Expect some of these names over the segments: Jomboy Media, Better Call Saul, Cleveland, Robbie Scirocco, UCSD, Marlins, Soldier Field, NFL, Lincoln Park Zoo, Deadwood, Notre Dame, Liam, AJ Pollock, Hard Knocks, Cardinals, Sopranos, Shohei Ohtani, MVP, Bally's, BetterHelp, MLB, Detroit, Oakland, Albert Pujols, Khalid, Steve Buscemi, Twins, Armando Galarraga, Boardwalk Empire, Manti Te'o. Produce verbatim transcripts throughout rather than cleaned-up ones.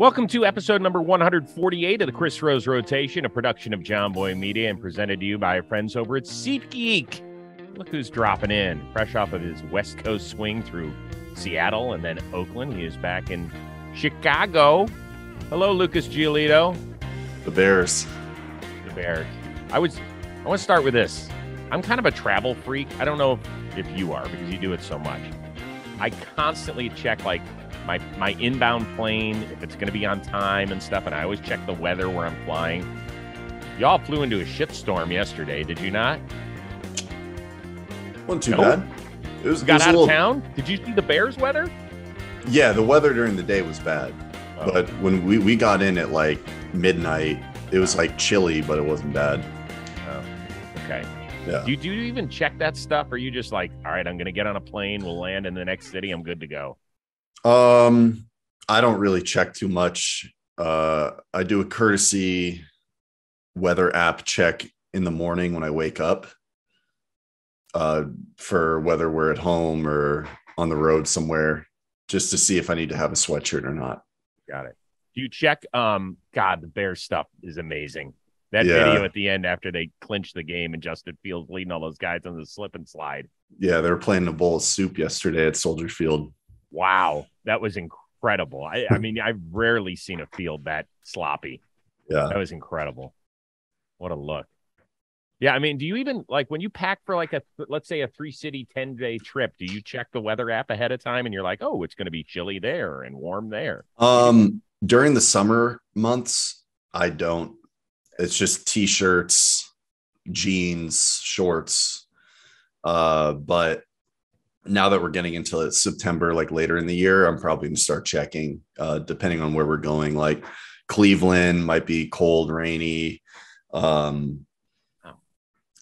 Welcome to episode number one forty-eight of the Chris Rose Rotation, a production of Jomboy Media and presented to you by our friends over at SeatGeek. Look who's dropping in. Fresh off of his West Coast swing through Seattle and then Oakland. He is back in Chicago. Hello, Lucas Giolito. The Bears. The Bears. I would. I want to start with this. I'm kind of a travel freak. I don't know if you are because you do it so much. I constantly check, like, My, my inbound plane, if it's going to be on time and stuff, and I always check the weather where I'm flying. Y'all flew into a shitstorm yesterday, did you not? Wasn't too no. bad. It was, got it was out a little... of town? Did you see the Bears weather? Yeah, the weather during the day was bad. Oh. But when we, we got in at, like, midnight, it was, like, chilly, but it wasn't bad. Oh, okay. Yeah. Do you, do you even check that stuff, or are you just like, all right, I'm going to get on a plane, we'll land in the next city, I'm good to go? Um, I don't really check too much. Uh, I do a courtesy weather app check in the morning when I wake up, uh, for whether we're at home or on the road somewhere, just to see if I need to have a sweatshirt or not. Got it. Do you check? Um, God, the Bears stuff is amazing. That yeah. video at the end after they clinched the game and Justin Fields leading all those guys on the slip and slide. Yeah, they were playing a bowl of soup yesterday at Soldier Field. Wow, that was incredible. I, I mean, I've rarely seen a field that sloppy. Yeah, that was incredible. What a look. Yeah, I mean, do you even, like, when you pack for, like, a, let's say, a three-city ten-day trip, do you check the weather app ahead of time and you're like, oh, it's going to be chilly there and warm there? Um, during the summer months, I don't. It's just T-shirts, jeans, shorts, uh, but now that we're getting into September, like later in the year, I'm probably going to start checking, uh, depending on where we're going. Like Cleveland might be cold, rainy. Um, oh.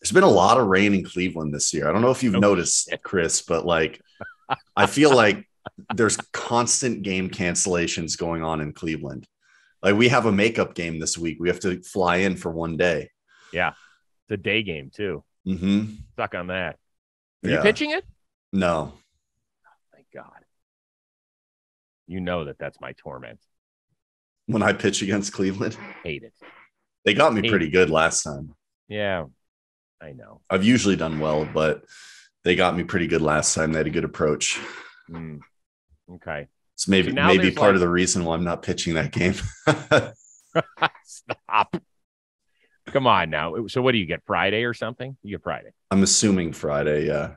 There's been a lot of rain in Cleveland this year. I don't know if you've oh, noticed, shit. Chris, but like I feel like there's constant game cancellations going on in Cleveland. Like we have a makeup game this week. We have to fly in for one day. Yeah. It's a day game too. Mm-hmm. Stuck on that. Are yeah. you pitching it? No. Oh, thank God. You know that that's my torment. When I pitch against Cleveland? Hate it. They got me Hate pretty it. good last time. Yeah, I know. I've usually done well, but they got me pretty good last time. They had a good approach. Mm. Okay. So maybe, so maybe part like... of the reason why I'm not pitching that game. Stop. Come on now. So what do you get, Friday or something? You get Friday. I'm assuming Friday, yeah.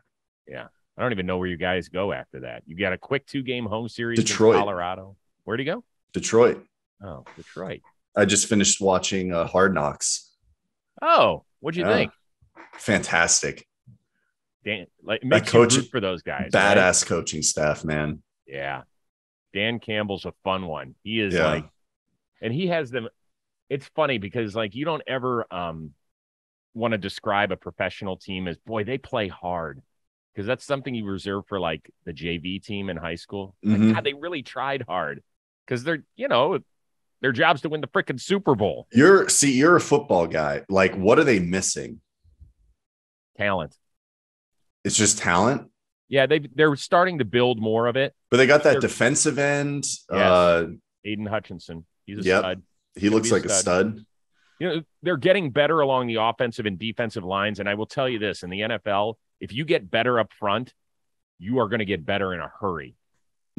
Yeah. I don't even know where you guys go after that. You got a quick two-game home series Detroit. in Colorado. Where'd he go? Detroit. Oh, Detroit. I just finished watching uh, Hard Knocks. Oh, what'd you yeah. think? Fantastic. Dan, like, that coach for those guys. Badass right? coaching staff, man. Yeah. Dan Campbell's a fun one. He is yeah. like, and he has them. It's funny because like you don't ever um, want to describe a professional team as, boy, they play hard. Because that's something you reserve for, like, the J V team in high school. Like, mm-hmm. God, they really tried hard. Because they're, you know, their job's to win the freaking Super Bowl. You're See, you're a football guy. Like, what are they missing? Talent. It's just talent? Yeah, they, they're starting to build more of it. But they got that they're, defensive end. Yes. Uh, Aiden Hutchinson. He's a yep. stud. He He'll looks like a stud. a stud. You know, they're getting better along the offensive and defensive lines. And I will tell you this, in the N F L – if you get better up front, you are going to get better in a hurry.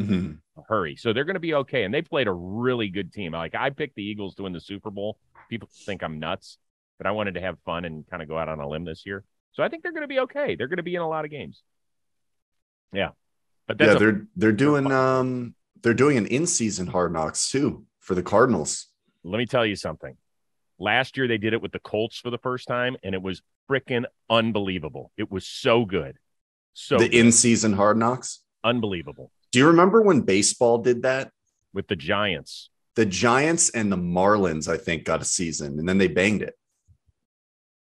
Mm-hmm. A hurry. So they're going to be okay. And they played a really good team. Like, I picked the Eagles to win the Super Bowl. People think I'm nuts, but I wanted to have fun and kind of go out on a limb this year. So I think they're going to be okay. They're going to be in a lot of games. Yeah. But that's yeah, they're a, they're doing um they're doing an in-season Hard Knocks too for the Cardinals. Let me tell you something. Last year, they did it with the Colts for the first time, and it was freaking unbelievable. It was so good. So the good. in-season Hard Knocks? Unbelievable. Do you remember when baseball did that? With the Giants. The Giants and the Marlins, I think, got a season, and then they banged it.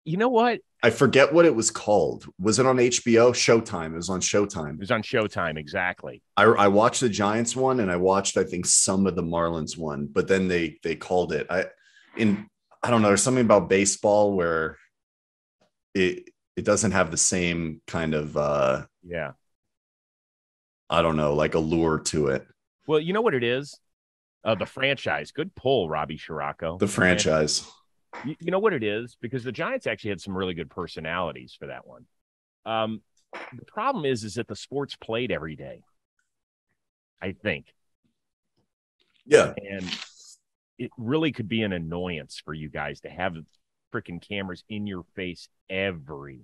You know what? I forget what it was called. Was it on H B O? Showtime. It was on Showtime. It was on Showtime, exactly. I, I watched the Giants one, and I watched, I think, some of the Marlins one, but then they they called it. I in I don't know. There's something about baseball where it it doesn't have the same kind of uh, yeah. I don't know, like allure to it. Well, you know what it is? Uh, the franchise. Good pull, Robbie Scirocco. The franchise. You, you know what it is? Because the Giants actually had some really good personalities for that one. Um, the problem is, is that the sport's played every day, I think. Yeah. And it really could be an annoyance for you guys to have freaking cameras in your face every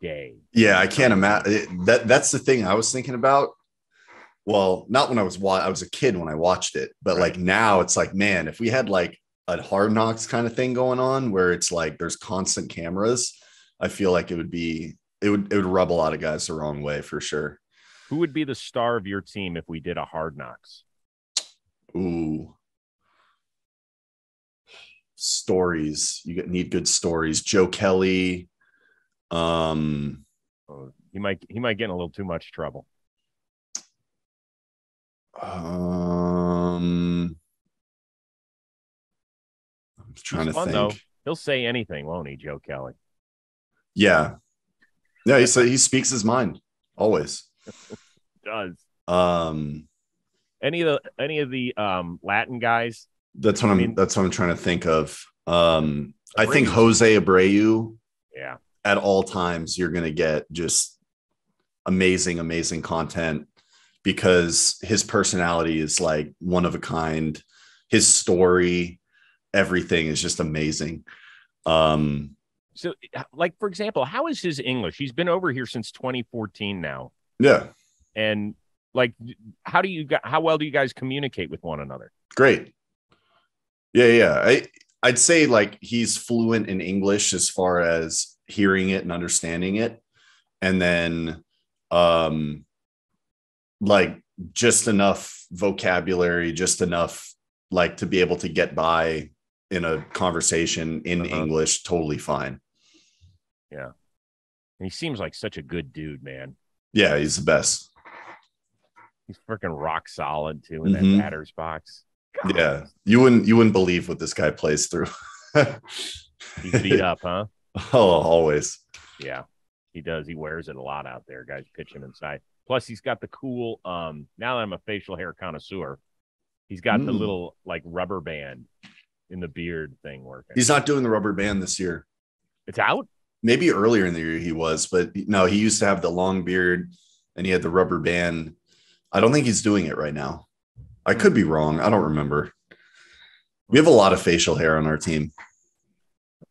day. Yeah, I can't imagine. That, that's the thing I was thinking about. Well, not when I was I was a kid when I watched it, but right. like now it's like, man, if we had like a Hard Knocks kind of thing going on where it's like there's constant cameras, I feel like it would be it would it would rub a lot of guys the wrong way for sure. Who would be the star of your team if we did a Hard Knocks? Ooh, stories. You need good stories. Joe Kelly. Um, oh, he might he might get in a little too much trouble. Um, I'm trying He's to fun, think. Though. He'll say anything, won't he, Joe Kelly? Yeah, yeah. He he speaks his mind always. Does um any of the any of the um Latin guys? That's what I mean? I'm. That's what I'm trying to think of. Um, Abreu. I think Jose Abreu. Yeah. At all times, you're going to get just amazing, amazing content. Because his personality is like one of a kind, his story, everything is just amazing. Um, so, like for example, how is his English? He's been over here since twenty fourteen now. Yeah, and like, how do you how well do you guys communicate with one another? Great. Yeah, yeah. I I'd say like he's fluent in English as far as hearing it and understanding it, and then, um. like just enough vocabulary, just enough like to be able to get by in a conversation in uh-huh. English. Totally fine. Yeah. And he seems like such a good dude, man. Yeah. He's the best. He's freaking rock solid too in mm-hmm. that batter's box. God. Yeah. You wouldn't, you wouldn't believe what this guy plays through. He's beat up, huh? Oh, always. Yeah, he does. He wears it a lot out there. Guys pitch him inside. Plus, he's got the cool, um, now that I'm a facial hair connoisseur, he's got mm. the little, like, rubber band in the beard thing working. He's not doing the rubber band this year. It's out? Maybe earlier in the year he was, but no, he used to have the long beard, and he had the rubber band. I don't think he's doing it right now. I could be wrong. I don't remember. We have a lot of facial hair on our team.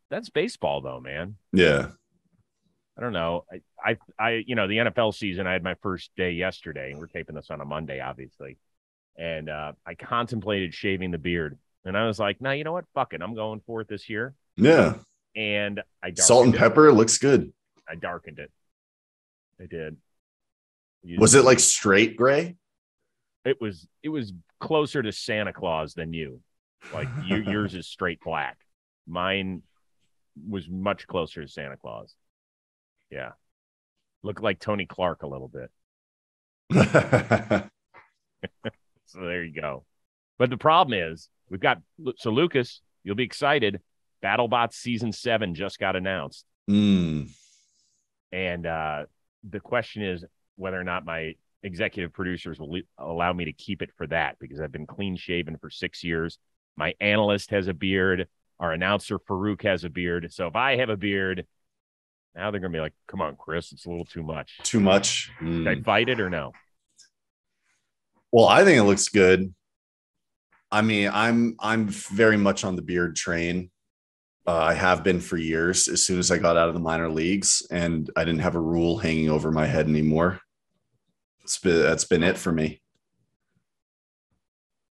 That's baseball, though, man. Yeah. I don't know. I, I, I, you know, the N F L season, I had my first day yesterday. We're taping this on a Monday, obviously. And uh, I contemplated shaving the beard. And I was like, no, nah, you know what? Fuck it. I'm going for it this year. Yeah. And I darkened Salt and it. pepper looks good. I darkened it. I did. You was it like straight gray? It was, it was closer to Santa Claus than you. Like you, yours is straight black. Mine was much closer to Santa Claus. Yeah. Look like Tony Clark a little bit. So there you go. But the problem is we've got, so Lucas, you'll be excited. BattleBots season seven just got announced. Mm. And uh, the question is whether or not my executive producers will allow me to keep it for that, because I've been clean shaven for six years. My analyst has a beard. Our announcer Farouk has a beard. So if I have a beard, now they're going to be like, come on, Chris, it's a little too much. Too much? Mm. Should I fight it or no? Well, I think it looks good. I mean, I'm I'm very much on the beard train. Uh, I have been for years, as soon as I got out of the minor leagues, and I didn't have a rule hanging over my head anymore. It's been, that's been it for me.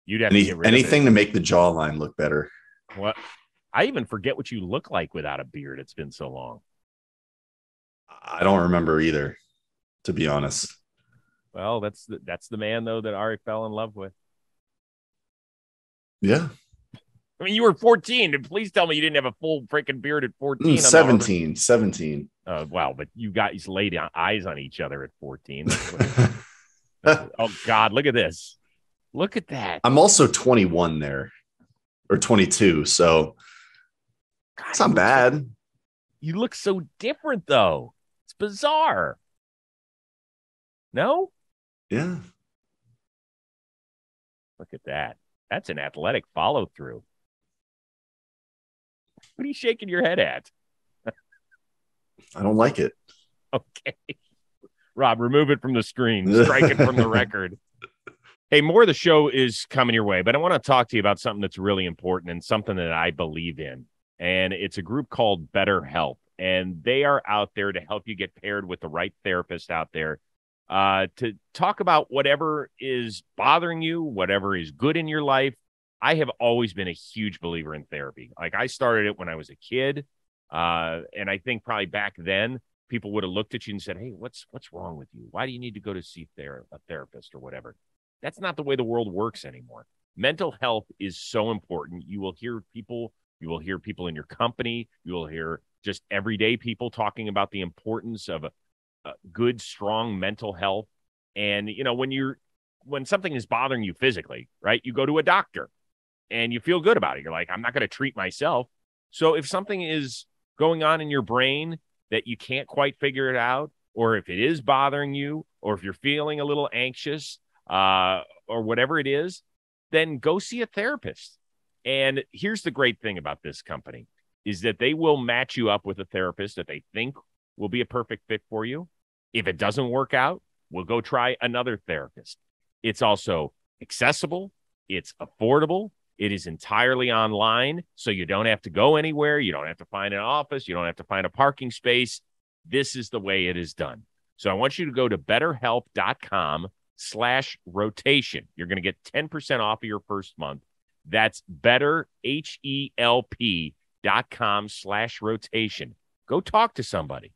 You'd have Any, to get rid anything of it. To make the jawline look better. What? I even forget what you look like without a beard. It's been so long. I don't remember either, to be honest. Well, that's the, that's the man, though, that Ari fell in love with. Yeah. I mean, you were fourteen, and please tell me you didn't have a full freaking beard at fourteen. Mm, seventeen, seventeen. Uh, wow, but you guys laid eyes on each other at fourteen. Oh, God, look at this. Look at that. I'm also twenty-one there, or twenty-two, so God, it's not bad. So, you look so different, though. Bizarre. No? Yeah. Look at that. That's an athletic follow through. What are you shaking your head at? I don't like it. Okay. Rob, remove it from the screen. Strike it from the record. Hey, more of the show is coming your way, but I want to talk to you about something that's really important and something that I believe in. And it's a group called BetterHelp. And they are out there to help you get paired with the right therapist out there uh, to talk about whatever is bothering you, whatever is good in your life. I have always been a huge believer in therapy. Like, I started it when I was a kid. Uh, and I think probably back then people would have looked at you and said, hey, what's what's wrong with you? Why do you need to go to see ther- a therapist or whatever? That's not the way the world works anymore. Mental health is so important. You will hear people, you will hear people in your company. You will hear just everyday people talking about the importance of a, a good, strong mental health. And, you know, when you're when something is bothering you physically, right, you go to a doctor and you feel good about it. You're like, I'm not going to treat myself. So if something is going on in your brain that you can't quite figure it out, or if it is bothering you, or if you're feeling a little anxious uh, or whatever it is, then go see a therapist. And here's the great thing about this company is that they will match you up with a therapist that they think will be a perfect fit for you. If it doesn't work out, we'll go try another therapist. It's also accessible. It's affordable. It is entirely online, so you don't have to go anywhere. You don't have to find an office. You don't have to find a parking space. This is the way it is done. So I want you to go to betterhelp.com slash rotation. You're going to get ten percent off of your first month. That's betterhelp.com slash rotation. Go talk to somebody.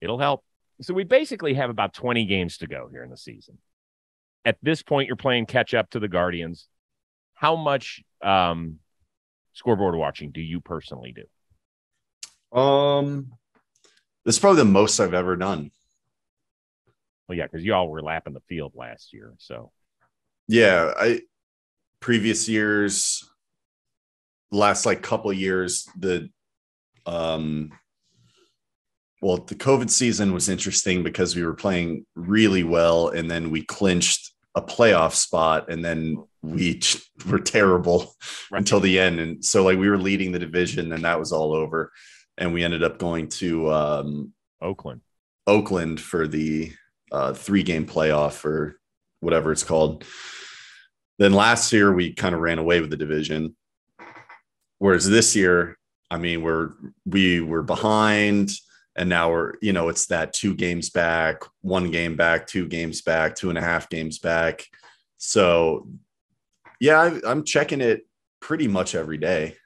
It'll help. So we basically have about twenty games to go here in the season. At this point, you're playing catch up to the Guardians. How much um, scoreboard watching do you personally do? Um, this is probably the most I've ever done. Well, yeah, because you all were lapping the field last year, so yeah. I previous years, last like couple years, the um, well, the COVID season was interesting because we were playing really well, and then we clinched a playoff spot, and then we were terrible right. until the end. And so like we were leading the division and that was all over. And we ended up going to um, Oakland, Oakland for the uh, three game playoff or whatever it's called. Then last year we kind of ran away with the division. Whereas this year, I mean, we're, we were behind and now we're, you know, it's that two games back, one game back, two games back, two and a half games back. So yeah, I'm checking it pretty much every day.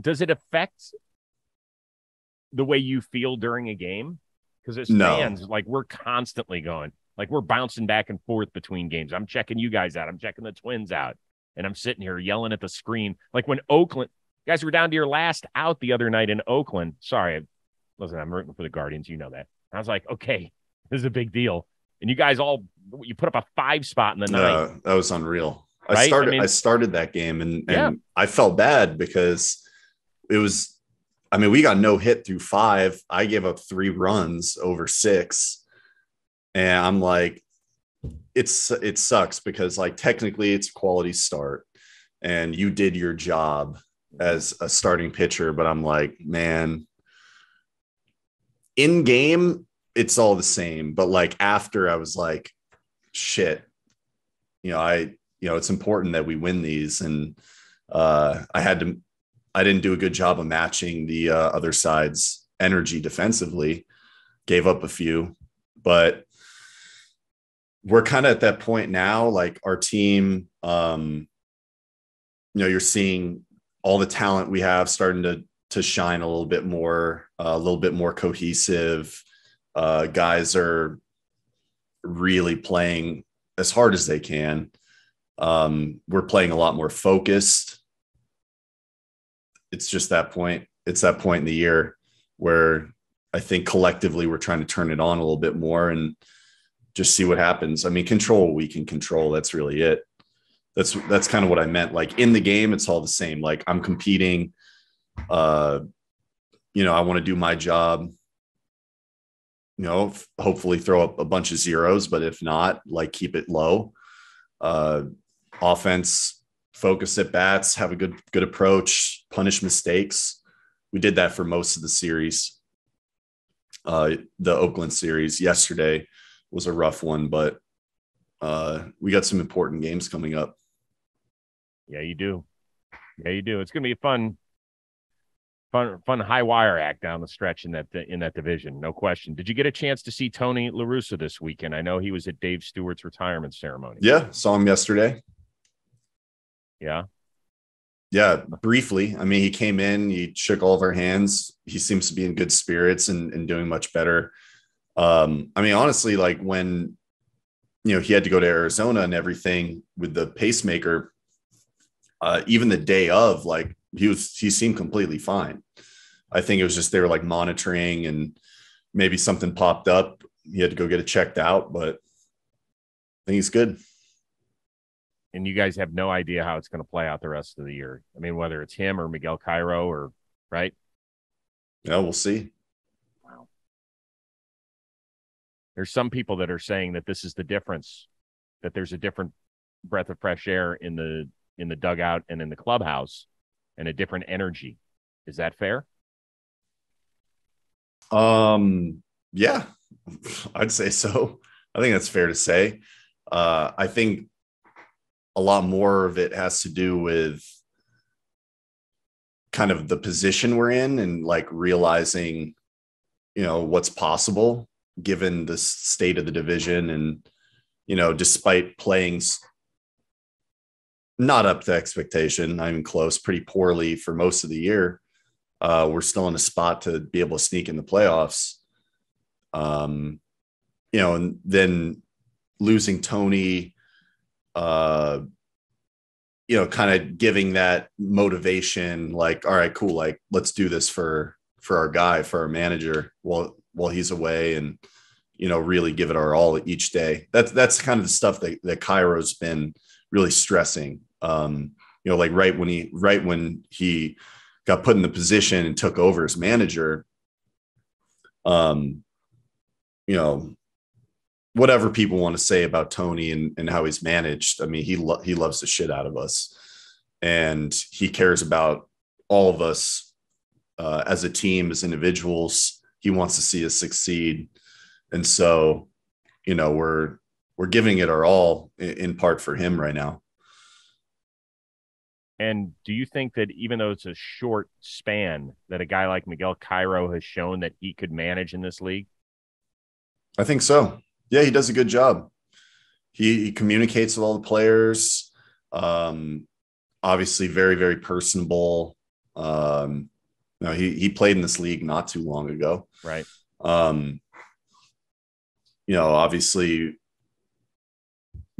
Does it affect the way you feel during a game? Because as no. fans, like we're constantly going, like we're bouncing back and forth between games. I'm checking you guys out. I'm checking the Twins out. And I'm sitting here yelling at the screen. Like when Oakland, you guys were down to your last out the other night in Oakland. Sorry, listen, I'm rooting for the Guardians. You know that. And I was like, okay, this is a big deal. And you guys all, you put up a five spot in the night. Uh, that was unreal. Right? I started, I, mean, I started that game and, and yeah. I felt bad because it was, I mean, we got no hit through five. I gave up three runs over six. And I'm like, it's, it sucks because like technically it's a quality start and you did your job as a starting pitcher, but I'm like, man, in game, it's all the same. But like after I was like, shit, you know, I, you know, it's important that we win these. And uh, I had to, I didn't do a good job of matching the uh, other side's energy defensively, gave up a few, but we're kind of at that point now, like our team, um, you know, you're seeing all the talent we have starting to, to shine a little bit more, uh, a little bit more cohesive. Uh, guys are really playing as hard as they can. Um, we're playing a lot more focused. It's just that point. It's that point in the year where I think collectively we're trying to turn it on a little bit more and just see what happens. I mean, control what we can control. That's really it. That's that's kind of what I meant. Like in the game, it's all the same. Like I'm competing. Uh, you know, I want to do my job. You know, f- hopefully throw up a bunch of zeros, but if not, like keep it low. Uh, offense, focus at bats, have a good, good approach, punish mistakes. We did that for most of the series. Uh, the Oakland series yesterday was a rough one, but uh, we got some important games coming up. Yeah, you do. Yeah, you do. It's going to be a fun, fun, fun high wire act down the stretch in that in that division. No question. Did you get a chance to see Tony LaRussa this weekend? I know he was at Dave Stewart's retirement ceremony. Yeah, saw him yesterday. Yeah. Yeah, briefly. I mean, he came in, he shook all of our hands. He seems to be in good spirits and, and doing much better. Um, I mean, honestly, like when, you know, he had to go to Arizona and everything with the pacemaker, uh, even the day of, like he was, he seemed completely fine. I think it was just, they were like monitoring and maybe something popped up. He had to go get it checked out, but I think he's good. And you guys have no idea how it's going to play out the rest of the year. I mean, whether it's him or Miguel Cairo or right. Yeah, we'll see. Wow. There's some people that are saying that this is the difference, that there's a different breath of fresh air in the, in the dugout and in the clubhouse and a different energy. Is that fair? Um, yeah, I'd say so. I think that's fair to say. Uh, I think, a lot more of it has to do with kind of the position we're in and like realizing, you know, what's possible given the state of the division. And, you know, despite playing not up to expectation, not even close, pretty poorly for most of the year, uh, we're still in a spot to be able to sneak in the playoffs. Um, you know, and then losing Tony, Uh, you know, kind of giving that motivation, like, all right, cool. Like, let's do this for, for our guy, for our manager while, while he's away and, you know, really give it our all each day. That's, that's kind of the stuff that, that Cairo's been really stressing. Um, you know, like right when he, right when he got put in the position and took over as manager, um, you know, whatever people want to say about Tony and, and how he's managed. I mean, he, lo- he loves the shit out of us and he cares about all of us uh, as a team, as individuals. He wants to see us succeed. And so, you know, we're, we're giving it our all in, in part for him right now. And do you think that even though it's a short span that a guy like Miguel Cairo has shown that he could manage in this league? I think so. Yeah, he does a good job. He, he communicates with all the players. Um, obviously, very, very personable. Um, you know, he he played in this league not too long ago, right? Um, you know, obviously,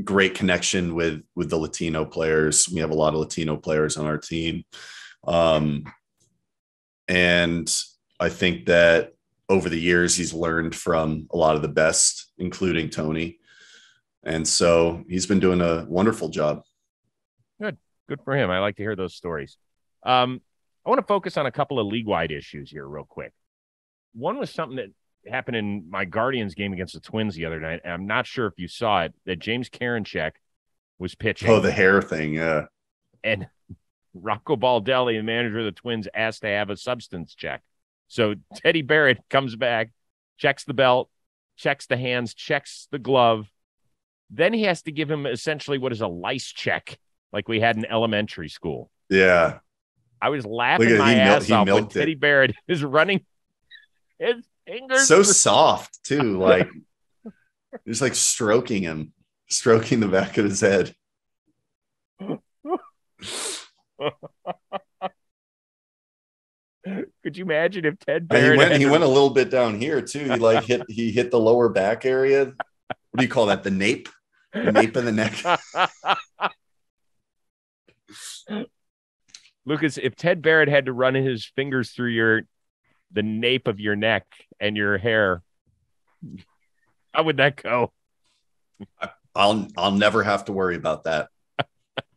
great connection with with the Latino players. We have a lot of Latino players on our team, um, and I think that. Over the years, he's learned from a lot of the best, including Tony. And so he's been doing a wonderful job. Good. Good for him. I like to hear those stories. Um, I want to focus on a couple of league-wide issues here real quick. One was something that happened in my Guardians game against the Twins the other night. And I'm not sure if you saw it, that James Karinchak was pitching. Oh, the hair thing. Yeah. And Rocco Baldelli, the manager of the Twins, asked to have a substance check. So Teddy Barrett comes back, checks the belt, checks the hands, checks the glove. Then he has to give him essentially what is a lice check, like we had in elementary school. Yeah. I was laughing at, my he ass mil- off when it. Teddy Barrett is running his fingers. So soft, too. Like, just like stroking him, stroking the back of his head. Could you imagine if Ted Barrett he, went, he to... went a little bit down here too? He like hit he hit the lower back area. What do you call that? The nape, the nape of the neck. Lucas, if Ted Barrett had to run his fingers through your the nape of your neck and your hair, how would that go? I'll I'll never have to worry about that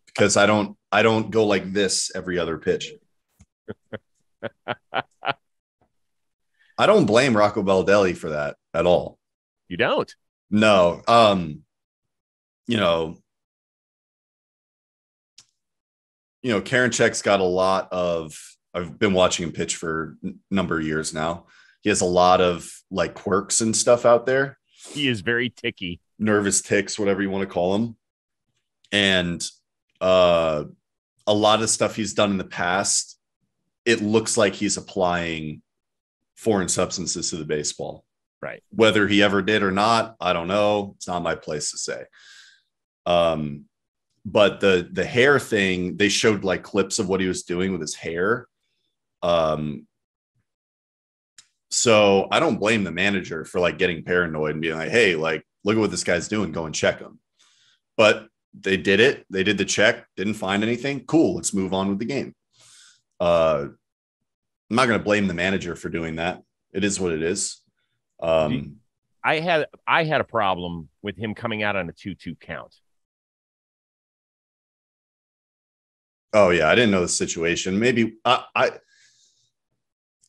because I don't I don't go like this every other pitch. I don't blame Rocco Baldelli for that at all. You don't? No. Um, you know, you know, Karinchak's got a lot of, I've been watching him pitch for a number of years now. He has a lot of like quirks and stuff out there. He is very ticky, nervous ticks, whatever you want to call him. And uh, a lot of stuff he's done in the past, it looks like he's applying foreign substances to the baseball. Right. Whether he ever did or not, I don't know. It's not my place to say. Um, but the, the hair thing, they showed like clips of what he was doing with his hair. Um, so I don't blame the manager for like getting paranoid and being like, hey, like, look at what this guy's doing. Go and check him. But they did it. They did the check. Didn't find anything. Cool. Let's move on with the game. Uh, I'm not going to blame the manager for doing that. It is what it is. Um, I had I had a problem with him coming out on a two two count. Oh, yeah. I didn't know the situation. Maybe I I,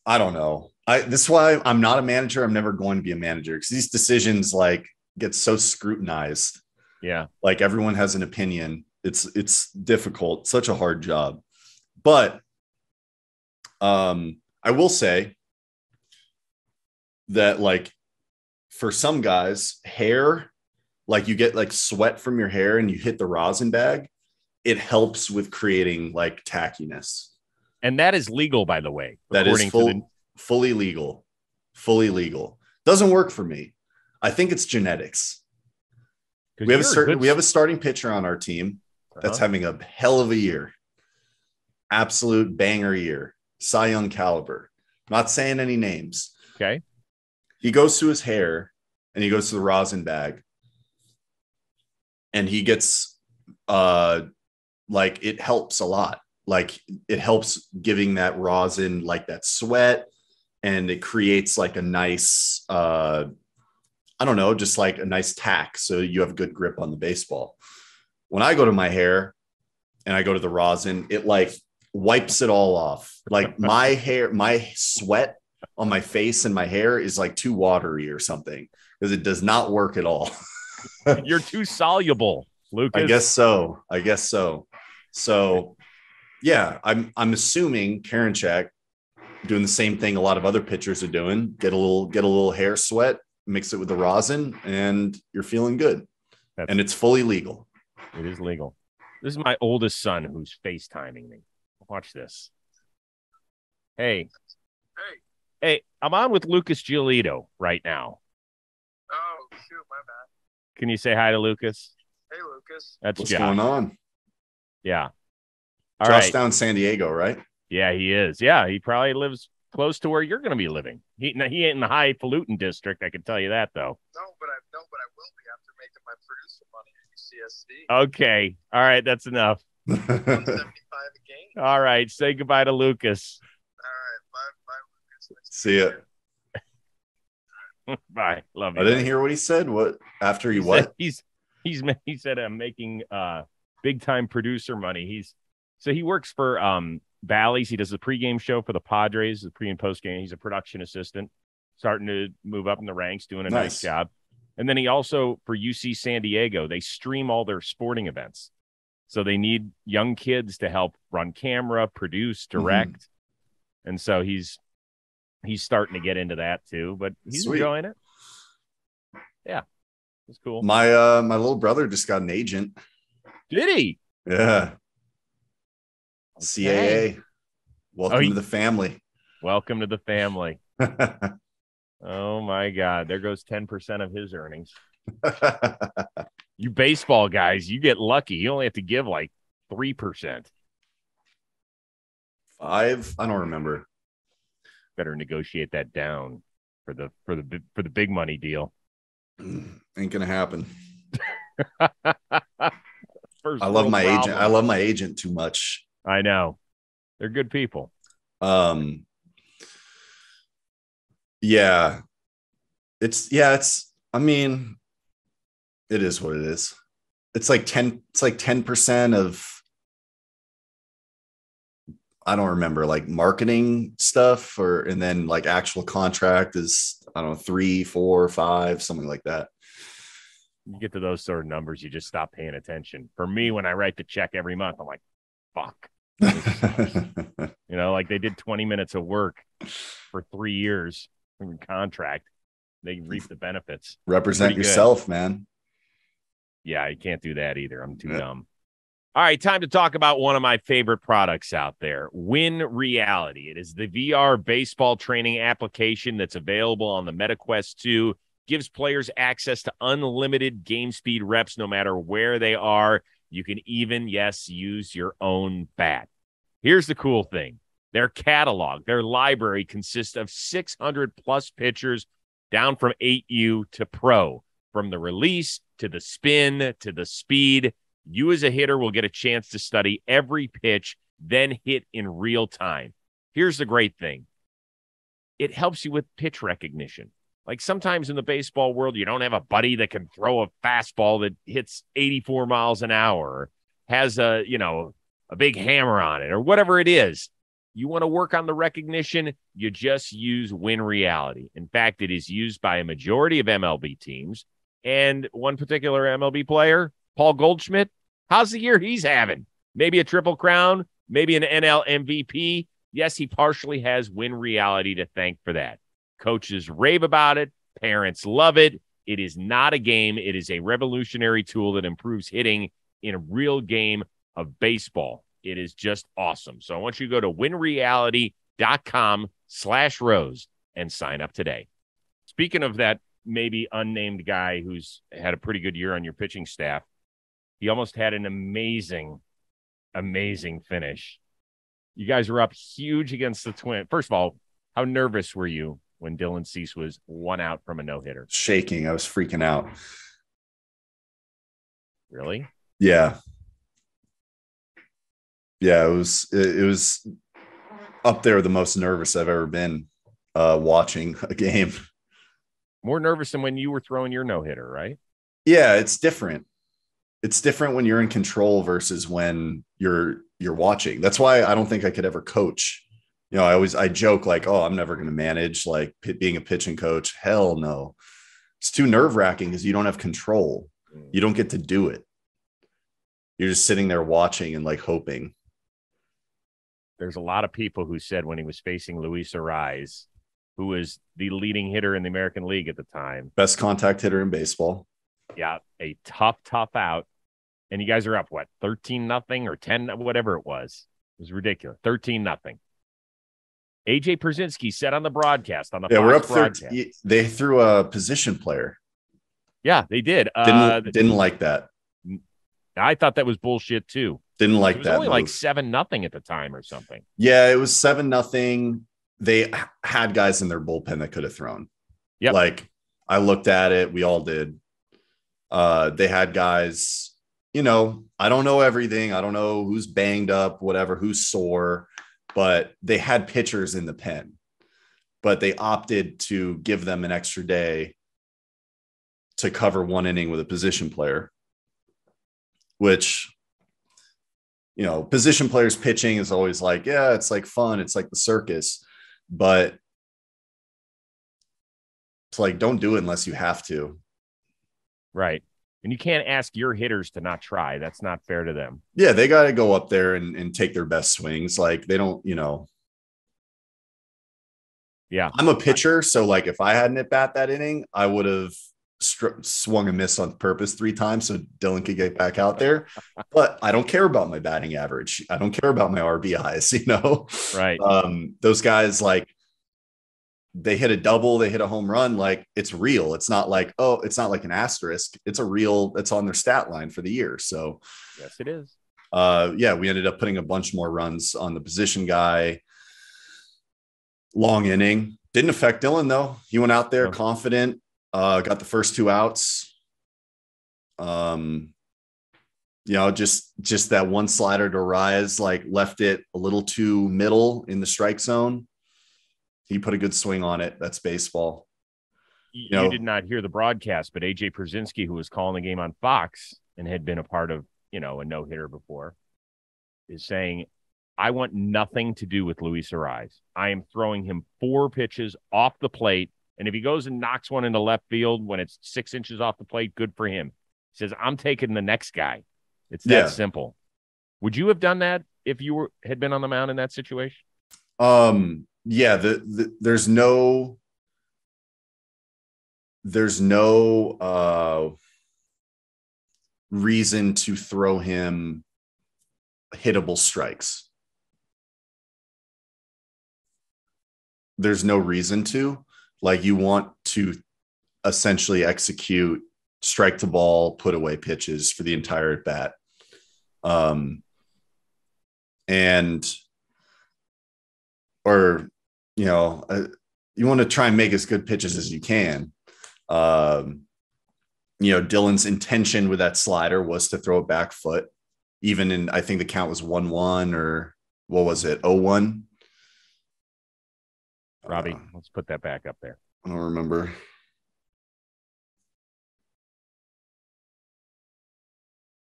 I don't know. I, this is why I'm not a manager. I'm never going to be a manager because these decisions like get so scrutinized. Yeah. Like everyone has an opinion. It's, it's difficult. Such a hard job. But um, I will say that like for some guys hair, like you get like sweat from your hair and you hit the rosin bag. It helps with creating like tackiness. And that is legal, by the way. That is full, the- fully legal, fully legal. Doesn't work for me. I think it's genetics. We have a certain, we have a starting pitcher on our team that's uh-huh. having a hell of a year. Absolute banger year. Cy Young caliber. Not saying any names. Okay. He goes to his hair and he goes to the rosin bag and he gets uh, like, it helps a lot. Like it helps giving that rosin, like that sweat, and it creates like a nice, uh, I don't know, just like a nice tack. So you have good grip on the baseball. When I go to my hair and I go to the rosin, it like wipes it all off. Like my hair, my sweat on my face and my hair is like too watery or something because it does not work at all. You're too soluble, Lucas. I guess so. I guess so. So yeah, I'm, I'm assuming Karinchak doing the same thing a lot of other pitchers are doing, get a little, get a little hair sweat, mix it with the rosin, and you're feeling good. That's and it's fully legal. It is legal. This is my oldest son who's FaceTiming me. Watch this. Hey. Hey. Hey, I'm on with Lucas Giolito right now. Oh, shoot, my bad. Can you say hi to Lucas? Hey, Lucas. That's What's Josh. going on? Yeah. All Josh right. down San Diego, right? Yeah, he is. Yeah, he probably lives close to where you're going to be living. He he ain't in the highfalutin district, I can tell you that, though. No, but I no, but I will be after making my producer money at U C S D. Okay. All right, that's enough. one seventy-five a game. All right, say goodbye to Lucas. All right, bye. See ya. Bye. Love you. I didn't guys. hear what he said. What after he, he what? Said, he's he's he said I'm making uh big time producer money. He's so he works for um Bally's. He does the pregame show for the Padres, the pre and post game. He's a production assistant, starting to move up in the ranks, doing a nice, nice job. And then he also for U C San Diego, they stream all their sporting events. So they need young kids to help run camera, produce, direct. Mm-hmm. And so he's He's starting to get into that too, but he's Sweet. enjoying it. Yeah, it's cool. My uh, my little brother just got an agent. Did he? Yeah. Okay. C A A. Welcome oh, he... to the family. Welcome to the family. Oh my God! There goes ten percent of his earnings. You baseball guys, you get lucky. You only have to give like three percent. Five? I don't remember. Better negotiate that down for the for the for the big money deal. Ain't gonna happen. First I love my problem. agent. I love my agent too much. I know they're good people. Um, yeah, it's yeah, it's. I mean, it is what it is. It's like ten. It's like ten percent of. I don't remember like marketing stuff or, and then like actual contract is, I don't know, three, four, five, something like that. You get to those sort of numbers. You just stop paying attention. For me, when I write the check every month, I'm like, fuck, You know, like they did twenty minutes of work for three years from contract. They reap the benefits. Represent yourself, good. man. Yeah, you can't do that either. I'm too yeah. dumb. All right, time to talk about one of my favorite products out there, Win Reality. It is the V R baseball training application that's available on the MetaQuest two. Gives players access to unlimited game speed reps no matter where they are. You can even, yes, use your own bat. Here's the cool thing. Their catalog, their library consists of six hundred plus pitchers down from eight U to pro. From the release to the spin to the speed, you as a hitter will get a chance to study every pitch, then hit in real time. Here's the great thing. It helps you with pitch recognition. Like sometimes in the baseball world, you don't have a buddy that can throw a fastball that hits eighty-four miles an hour, or has a, you know, a big hammer on it or whatever it is. You want to work on the recognition, you just use Win Reality. In fact, it is used by a majority of M L B teams. And one particular M L B player, Paul Goldschmidt, how's the year he's having? Maybe a triple crown, maybe an N L M V P. Yes, he partially has Win Reality to thank for that. Coaches rave about it. Parents love it. It is not a game. It is a revolutionary tool that improves hitting in a real game of baseball. It is just awesome. So I want you to go to win reality dot com slash rose and sign up today. Speaking of that maybe unnamed guy who's had a pretty good year on your pitching staff, he almost had an amazing, amazing finish. You guys were up huge against the Twins. First of all, how nervous were you when Dylan Cease was one out from a no-hitter? Shaking. I was freaking out. Really? Yeah. Yeah, it was it was up there the most nervous I've ever been uh, watching a game. More nervous than when you were throwing your no-hitter, right? Yeah, it's different. It's different when you're in control versus when you're you're watching. That's why I don't think I could ever coach. You know, I always I joke like, oh, I'm never going to manage like p- being a pitching coach. Hell no. It's too nerve-wracking because you don't have control. You don't get to do it. You're just sitting there watching and like hoping. There's a lot of people who said when he was facing Luis Arraez, who was the leading hitter in the American League at the time. Best contact hitter in baseball. Yeah, a tough, tough out. And you guys are up, what, thirteen nothing or ten, whatever it was. It was ridiculous. thirteen nothing. A J Pierzynski said on the broadcast, on the yeah, Fox we're up broadcast. thirty, they threw a position player. Yeah, they did. Didn't, uh, didn't like that. I thought that was bullshit, too. Didn't like that. It was that only move. Like seven nothing at the time or something. Yeah, it was seven nothing. They had guys in their bullpen that could have thrown. Yeah, like I looked at it. We all did. Uh, they had guys. You know, I don't know everything. I don't know who's banged up, whatever, who's sore, but they had pitchers in the pen. But they opted to give them an extra day to cover one inning with a position player, which. You know, position players pitching is always like, yeah, it's like fun. It's like the circus, but it's like, don't do it unless you have to. Right. And you can't ask your hitters to not try. That's not fair to them. Yeah. They got to go up there and, and take their best swings. Like they don't, you know. Yeah. I'm a pitcher. So like if I hadn't at bat that inning, I would have swung a miss on purpose three times so Dylan could get back out there. But I don't care about my batting average. I don't care about my R B Is, you know? Right. Um, those guys, like, they hit a double, they hit a home run. Like, it's real. It's not like, oh, it's not like an asterisk. It's a real, that's on their stat line for the year. So, yes, it is. Uh, yeah, we ended up putting a bunch more runs on the position guy. Long inning. Didn't affect Dylan, though. He went out there okay. confident. Uh, got the first two outs. Um, you know, just just that one slider to Rise, like left it a little too middle in the strike zone. He put a good swing on it. That's baseball. You, you know, did not hear the broadcast, but A J Pierzynski, who was calling the game on Fox and had been a part of, you know, a no-hitter before, is saying, I want nothing to do with Luis Arraez. I am throwing him four pitches off the plate. And if he goes and knocks one into left field when it's six inches off the plate, good for him. He says, I'm taking the next guy. It's that yeah. simple. Would you have done that if you were had been on the mound in that situation? Um, yeah, the, the, there's no, there's no uh, reason to throw him hittable strikes. There's no reason to. Like, you want to essentially execute strike to ball, put away pitches for the entire at bat. Um, and, or, you know, uh, you want to try and make as good pitches as you can. Um, you know, Dylan's intention with that slider was to throw a back foot, even in, I think the count was one, one, or what was it? Oh, one. Robbie, uh, let's put that back up there. I don't remember.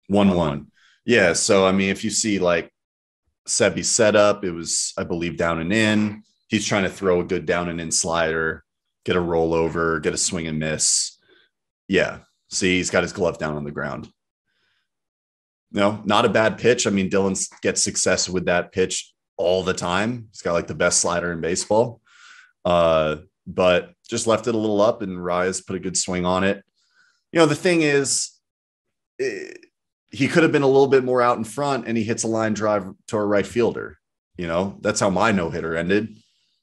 One, one. Yeah. So, I mean, if you see like Sebby set up, it was, I believe, down and in. He's trying to throw a good down and in slider, get a rollover, get a swing and miss. Yeah. See, he's got his glove down on the ground. No, not a bad pitch. I mean, Dylan gets success with that pitch all the time. He's got like the best slider in baseball. Uh, but just left it a little up, and Reyes put a good swing on it. You know, the thing is, it, he could have been a little bit more out in front, and he hits a line drive to a right fielder. You know, that's how my no hitter ended.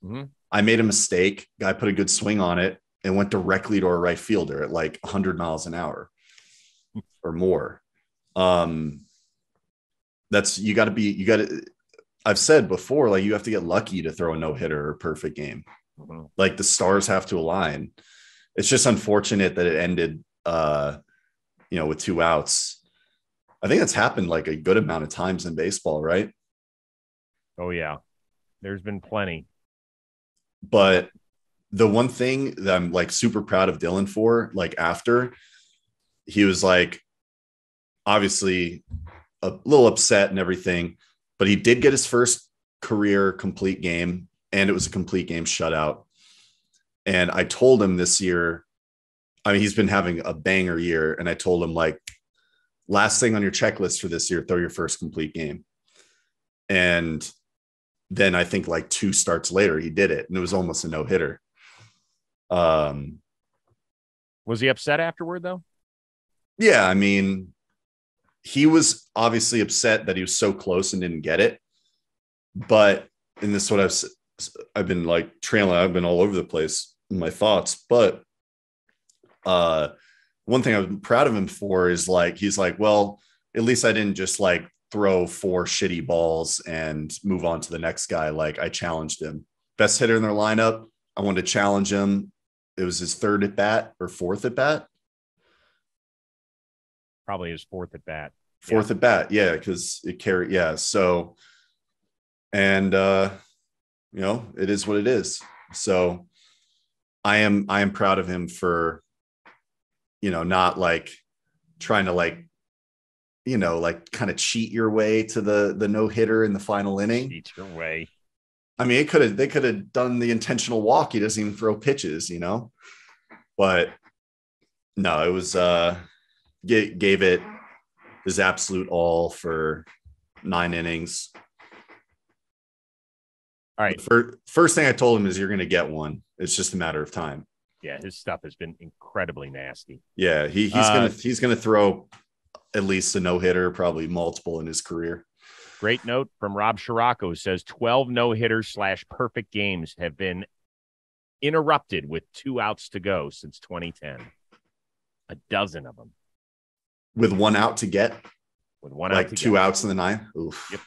Mm-hmm. I made a mistake. Guy put a good swing on it and went directly to a right fielder at like one hundred miles an hour or more. Um, that's, you gotta be, you gotta, I've said before, like, you have to get lucky to throw a no hitter or perfect game. Mm-hmm. Like, the stars have to align. It's just unfortunate that it ended, uh, you know, with two outs. I think that's happened like a good amount of times in baseball, right? Oh, yeah. There's been plenty. But the one thing that I'm like super proud of Dylan for, like, after, he was like, obviously a little upset and everything, but he did get his first career complete game, and it was a complete game shutout. And I told him this year, I mean, he's been having a banger year, and I told him, like, last thing on your checklist for this year, throw your first complete game. And then I think like two starts later, he did it, and it was almost a no hitter. Um, was he upset afterward though? Yeah. I mean, he was obviously upset that he was so close and didn't get it, but, and this is what I've, I've been like trailing. I've been all over the place in my thoughts, but, uh, one thing I'm proud of him for is, like, he's like, well, at least I didn't just like throw four shitty balls and move on to the next guy. Like, I challenged him. Best hitter in their lineup. I wanted to challenge him. It was his third at bat or fourth at bat. Probably his fourth at bat. Fourth yeah. at bat. Yeah. Because it carried. Yeah. So, and, uh, you know, it is what it is. So I am, I am proud of him for, you know, not like trying to like, you know, like kind of cheat your way to the the no hitter in the final inning. Cheat your way. I mean, it could have, they could have done the intentional walk. He doesn't even throw pitches, you know, but no, it was, uh, g- gave it his absolute all for nine innings. All right. First, first thing I told him is, you're going to get one. It's just a matter of time. Yeah, his stuff has been incredibly nasty. Yeah, he, he's uh, gonna he's gonna throw at least a no hitter, probably multiple in his career. Great note from Rob Scirocco says twelve no hitters slash perfect games have been interrupted with two outs to go since twenty ten. A dozen of them with one out to get. With one like out to two get. Outs in the nine. Oof. Yep.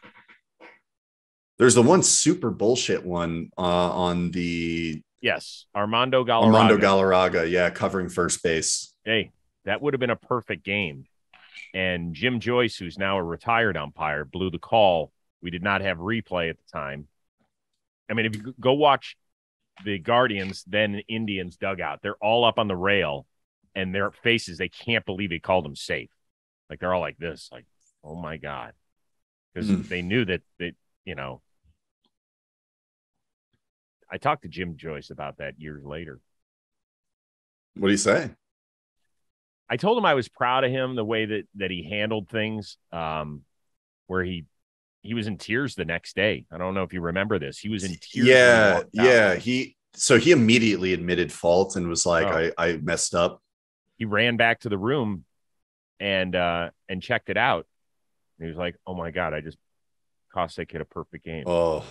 There's the one super bullshit one uh, on the. Yes, Armando Galarraga. Armando Galarraga, yeah, covering first base. Hey, that would have been a perfect game. And Jim Joyce, who's now a retired umpire, blew the call. We did not have replay at the time. I mean, if you go watch the Guardians, then Indians dugout, they're all up on the rail, and their faces, they can't believe he called them safe. Like, they're all like this, like, oh, my God. Because mm. they knew that, they, you know, I talked to Jim Joyce about that years later. What do you say? I told him I was proud of him, the way that, that he handled things, um, where he he was in tears the next day. I don't know if you remember this. He was in tears. Yeah. Yeah. He, so he immediately admitted fault and was like, oh. I, I messed up. He ran back to the room and, uh, and checked it out. And he was like, oh my God, I just cost that kid a perfect game. Oh,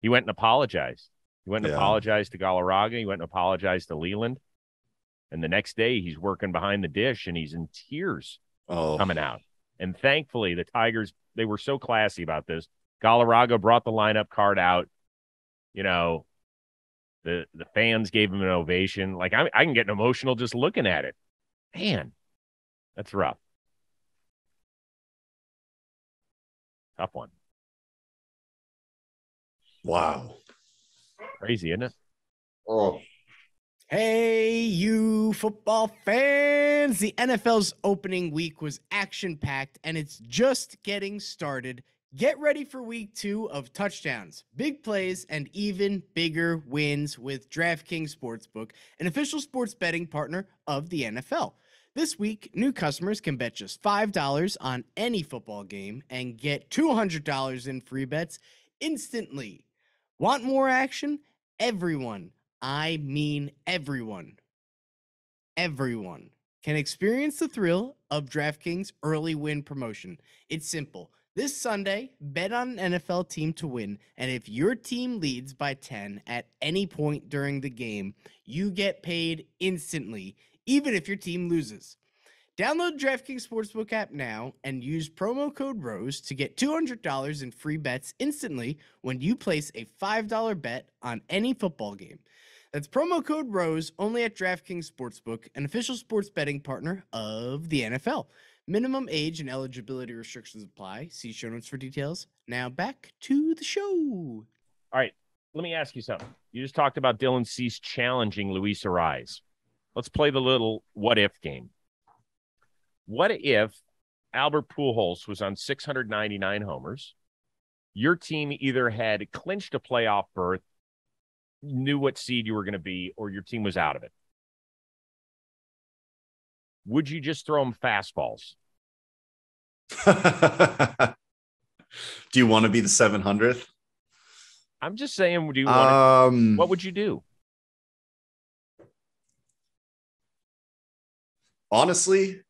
he went and apologized. He went and yeah. apologized to Galarraga. He went and apologized to Leland. And the next day he's working behind the dish and he's in tears oh. coming out. And thankfully, the Tigers, they were so classy about this. Galarraga brought the lineup card out. You know, the the fans gave him an ovation. Like, I, I can get emotional just looking at it. Man, that's rough. Tough one. Wow. Crazy, isn't it? Oh. Hey, you football fans. The N F L's opening week was action-packed, and it's just getting started. Get ready for week two of touchdowns, big plays, and even bigger wins with DraftKings Sportsbook, an official sports betting partner of the N F L. This week, new customers can bet just five dollars on any football game and get two hundred dollars in free bets instantly. Want more action? Everyone. I mean everyone, everyone can experience the thrill of DraftKings early win promotion. It's simple. This Sunday, bet on an N F L team to win, and if your team leads by ten at any point during the game, you get paid instantly, even if your team loses. Download DraftKings Sportsbook app now and use promo code ROSE to get two hundred dollars in free bets instantly when you place a five dollar bet on any football game. That's promo code ROSE only at DraftKings Sportsbook, an official sports betting partner of the N F L. Minimum age and eligibility restrictions apply. See show notes for details. Now back to the show. All right, let me ask you something. You just talked about Dylan Cease challenging Luis Arraez. Let's play the little what-if game. What if Albert Pujols was on six hundred ninety-nine homers? Your team either had clinched a playoff berth, knew what seed you were going to be, or your team was out of it. Would you just throw them fastballs? Do you want to be the seven hundredth? I'm just saying, do you want um, to, what would you do? Honestly,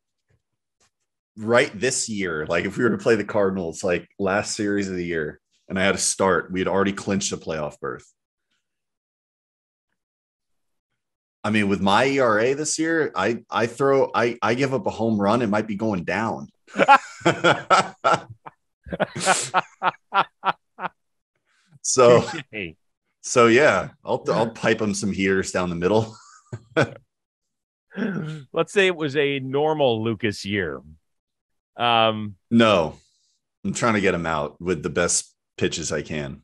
right this year, like if we were to play the Cardinals, like last series of the year, and I had a start, we had already clinched a playoff berth. I mean, with my E R A this year, I I throw I I give up a home run, it might be going down. so so yeah, I'll I'll pipe them some heaters down the middle. Let's say it was a normal Lucas year. Um, no, I'm trying to get him out with the best pitches I can.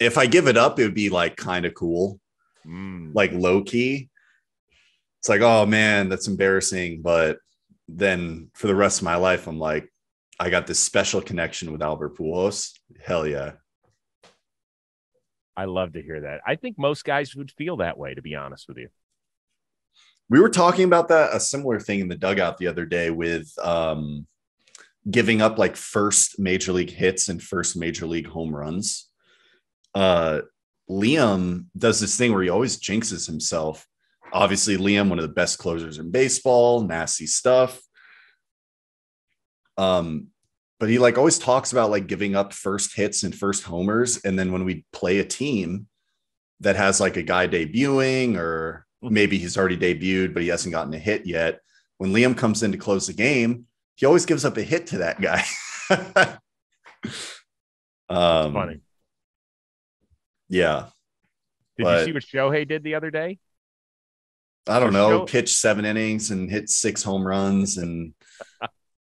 If I give it up, it would be like kind of cool, mm. like low key. It's like, oh man, that's embarrassing. But then for the rest of my life, I'm like, I got this special connection with Albert Pujols. Hell yeah. I love to hear that. I think most guys would feel that way, to be honest with you. We were talking about that, a similar thing in the dugout the other day with um, giving up like first major league hits and first major league home runs. Uh, Liam does this thing where he always jinxes himself. Obviously, Liam, one of the best closers in baseball, nasty stuff. Um, but he like always talks about like giving up first hits and first homers. And then when we play a team that has like a guy debuting or maybe he's already debuted, but he hasn't gotten a hit yet. When Liam comes in to close the game, he always gives up a hit to that guy. um, Funny. Yeah. Did but, you see what Shohei did the other day? I don't or know. Shohei pitched seven innings and hit six home runs and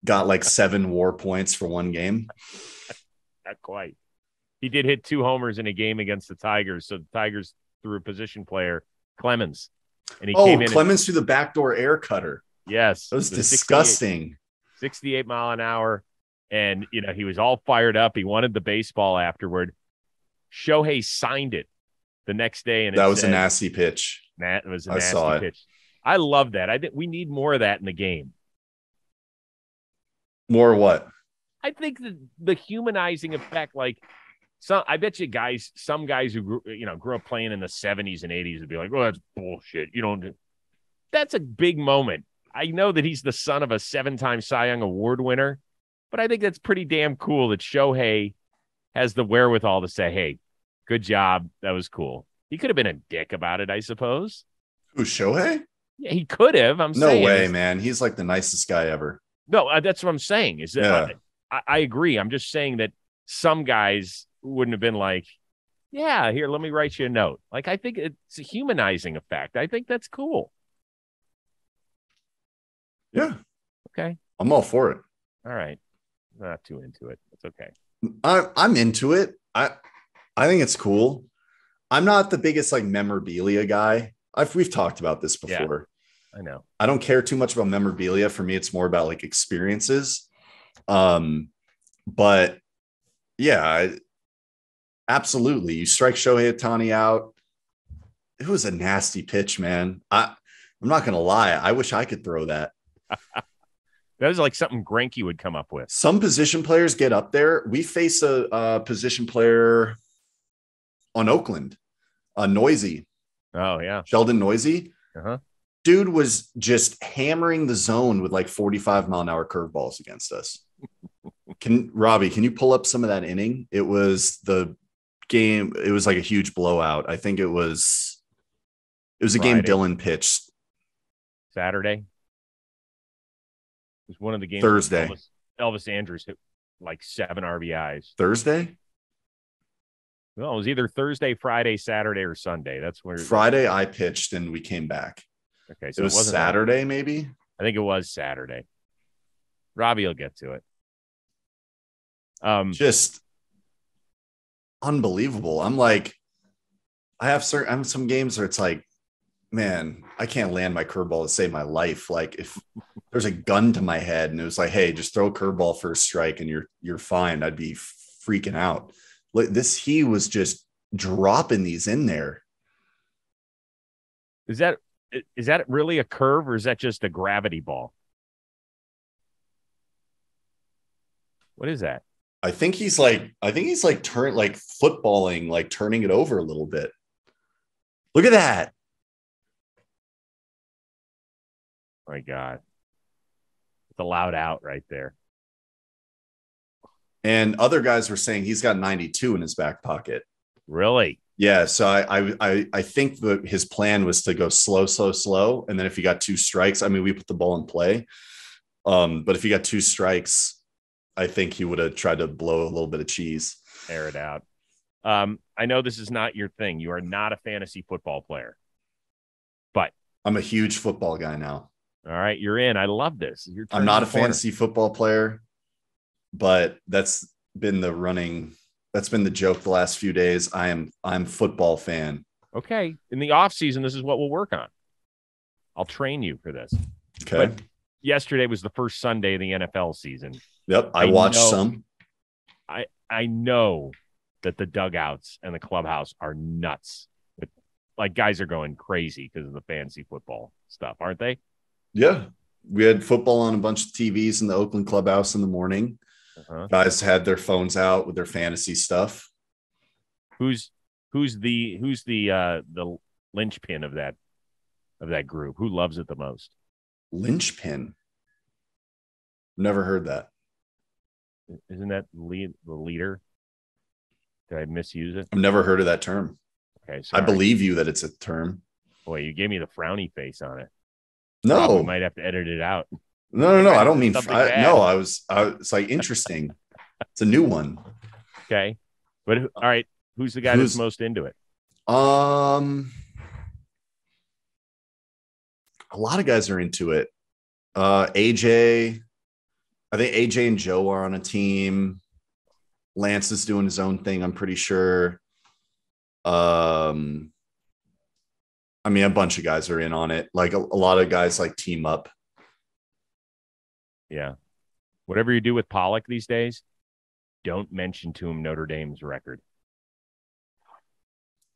got like seven war points for one game. Not quite. He did hit two homers in a game against the Tigers. So the Tigers threw a position player, Clemens, and he oh, came in. Clemens and through the backdoor air cutter. Yes, that was disgusting. sixty-eight, sixty-eight mile an hour, and you know he was all fired up. He wanted the baseball afterward. Shohei signed it the next day, and it that was said, a nasty pitch. That was a nasty I saw it. pitch. I love that. I think we need more of that in the game. More what? I think the, the humanizing effect, like, so I bet you guys, some guys who grew, you know, grew up playing in the seventies and eighties would be like, oh, that's bullshit. You don't do... That's a big moment. I know that he's the son of a seven-time Cy Young Award winner, but I think that's pretty damn cool that Shohei has the wherewithal to say, hey, good job. That was cool. He could have been a dick about it, I suppose. Who, Shohei? Yeah, he could have. I'm no saying. No way, man. He's like the nicest guy ever. No, uh, that's what I'm saying. Is that yeah. I, I agree. I'm just saying that some guys wouldn't have been like, yeah, here, let me write you a note. Like, I think it's a humanizing effect. I think that's cool. Yeah. Okay. I'm all for it. All right. Not too into it. It's okay. I, I'm into it. I, I think it's cool. I'm not the biggest like memorabilia guy. I've, we've talked about this before. Yeah, I know. I don't care too much about memorabilia. For me, it's more about like experiences. Um, but yeah, I, absolutely. You strike Shohei Ohtani out. It was a nasty pitch, man. I, I'm not going to lie. I wish I could throw that. That was like something Greinke would come up with. Some position players get up there. We face a, a position player on Oakland, a Noisy. Oh, yeah. Sheldon Noisy. Uh-huh. Dude was just hammering the zone with like forty-five mile an hour curveballs against us. Can Robbie, can you pull up some of that inning? It was the game. It was like a huge blowout. I think it was, it was a Friday. Game Dylan pitched. Saturday. It was one of the games. Thursday. Elvis, Elvis Andrus hit like seven R B Is. Thursday? Well, it was either Thursday, Friday, Saturday, or Sunday. That's where Friday I pitched and we came back. Okay, so it was it wasn't Saturday, that. Maybe. I think it was Saturday. Robbie will get to it. Um, just unbelievable. I'm like, I have certain. I'm some games where it's like, man, I can't land my curveball to save my life. Like if there's a gun to my head and it was like, hey, just throw a curveball for a strike and you're you're fine. I'd be freaking out. Like this, he was just dropping these in there. Is that is that really a curve or is that just a gravity ball? What is that? I think he's like I think he's like turn like footballing, like turning it over a little bit. Look at that. My God. It's a loud out right there. And other guys were saying he's got ninety-two in his back pocket. Really? Yeah. So I, I, I, I think that his plan was to go slow, slow, slow. And then if he got two strikes, I mean, we put the ball in play. Um, but if he got two strikes, I think he would have tried to blow a little bit of cheese. Air it out. Um, I know this is not your thing. You are not a fantasy football player, but I'm a huge football guy now. All right. You're in. I love this. You're I'm not a corner. fantasy football player. But that's been the running. That's been the joke the last few days. I am I'm football fan. Okay. In the off season, this is what we'll work on. I'll train you for this. Okay. But yesterday was the first Sunday of the N F L season. Yep. I, I watched know, some. I, I know that the dugouts and the clubhouse are nuts. But like guys are going crazy because of the fantasy football stuff, aren't they? Yeah. We had football on a bunch of T Vs in the Oakland clubhouse in the morning. Uh-huh. Guys had their phones out with their fantasy stuff. Who's who's the who's the uh, the linchpin of that of that group? Who loves it the most? Linchpin. Never heard that. Isn't that lead, the leader? Did I misuse it? I've never heard of that term. Okay, sorry. I believe you that it's a term. Boy, you gave me the frowny face on it. No, Rob, we might have to edit it out. No, no, no. I don't mean I, no. I was, I was like, interesting. It's a new one. Okay, but all right. Who's the guy who's, that's most into it? Um, a lot of guys are into it. Uh, A J, I think A J and Joe are on a team. Lance is doing his own thing. I'm pretty sure. Um, I mean, a bunch of guys are in on it. Like a, a lot of guys like team up. Yeah. Whatever you do with Pollock these days, don't mention to him Notre Dame's record.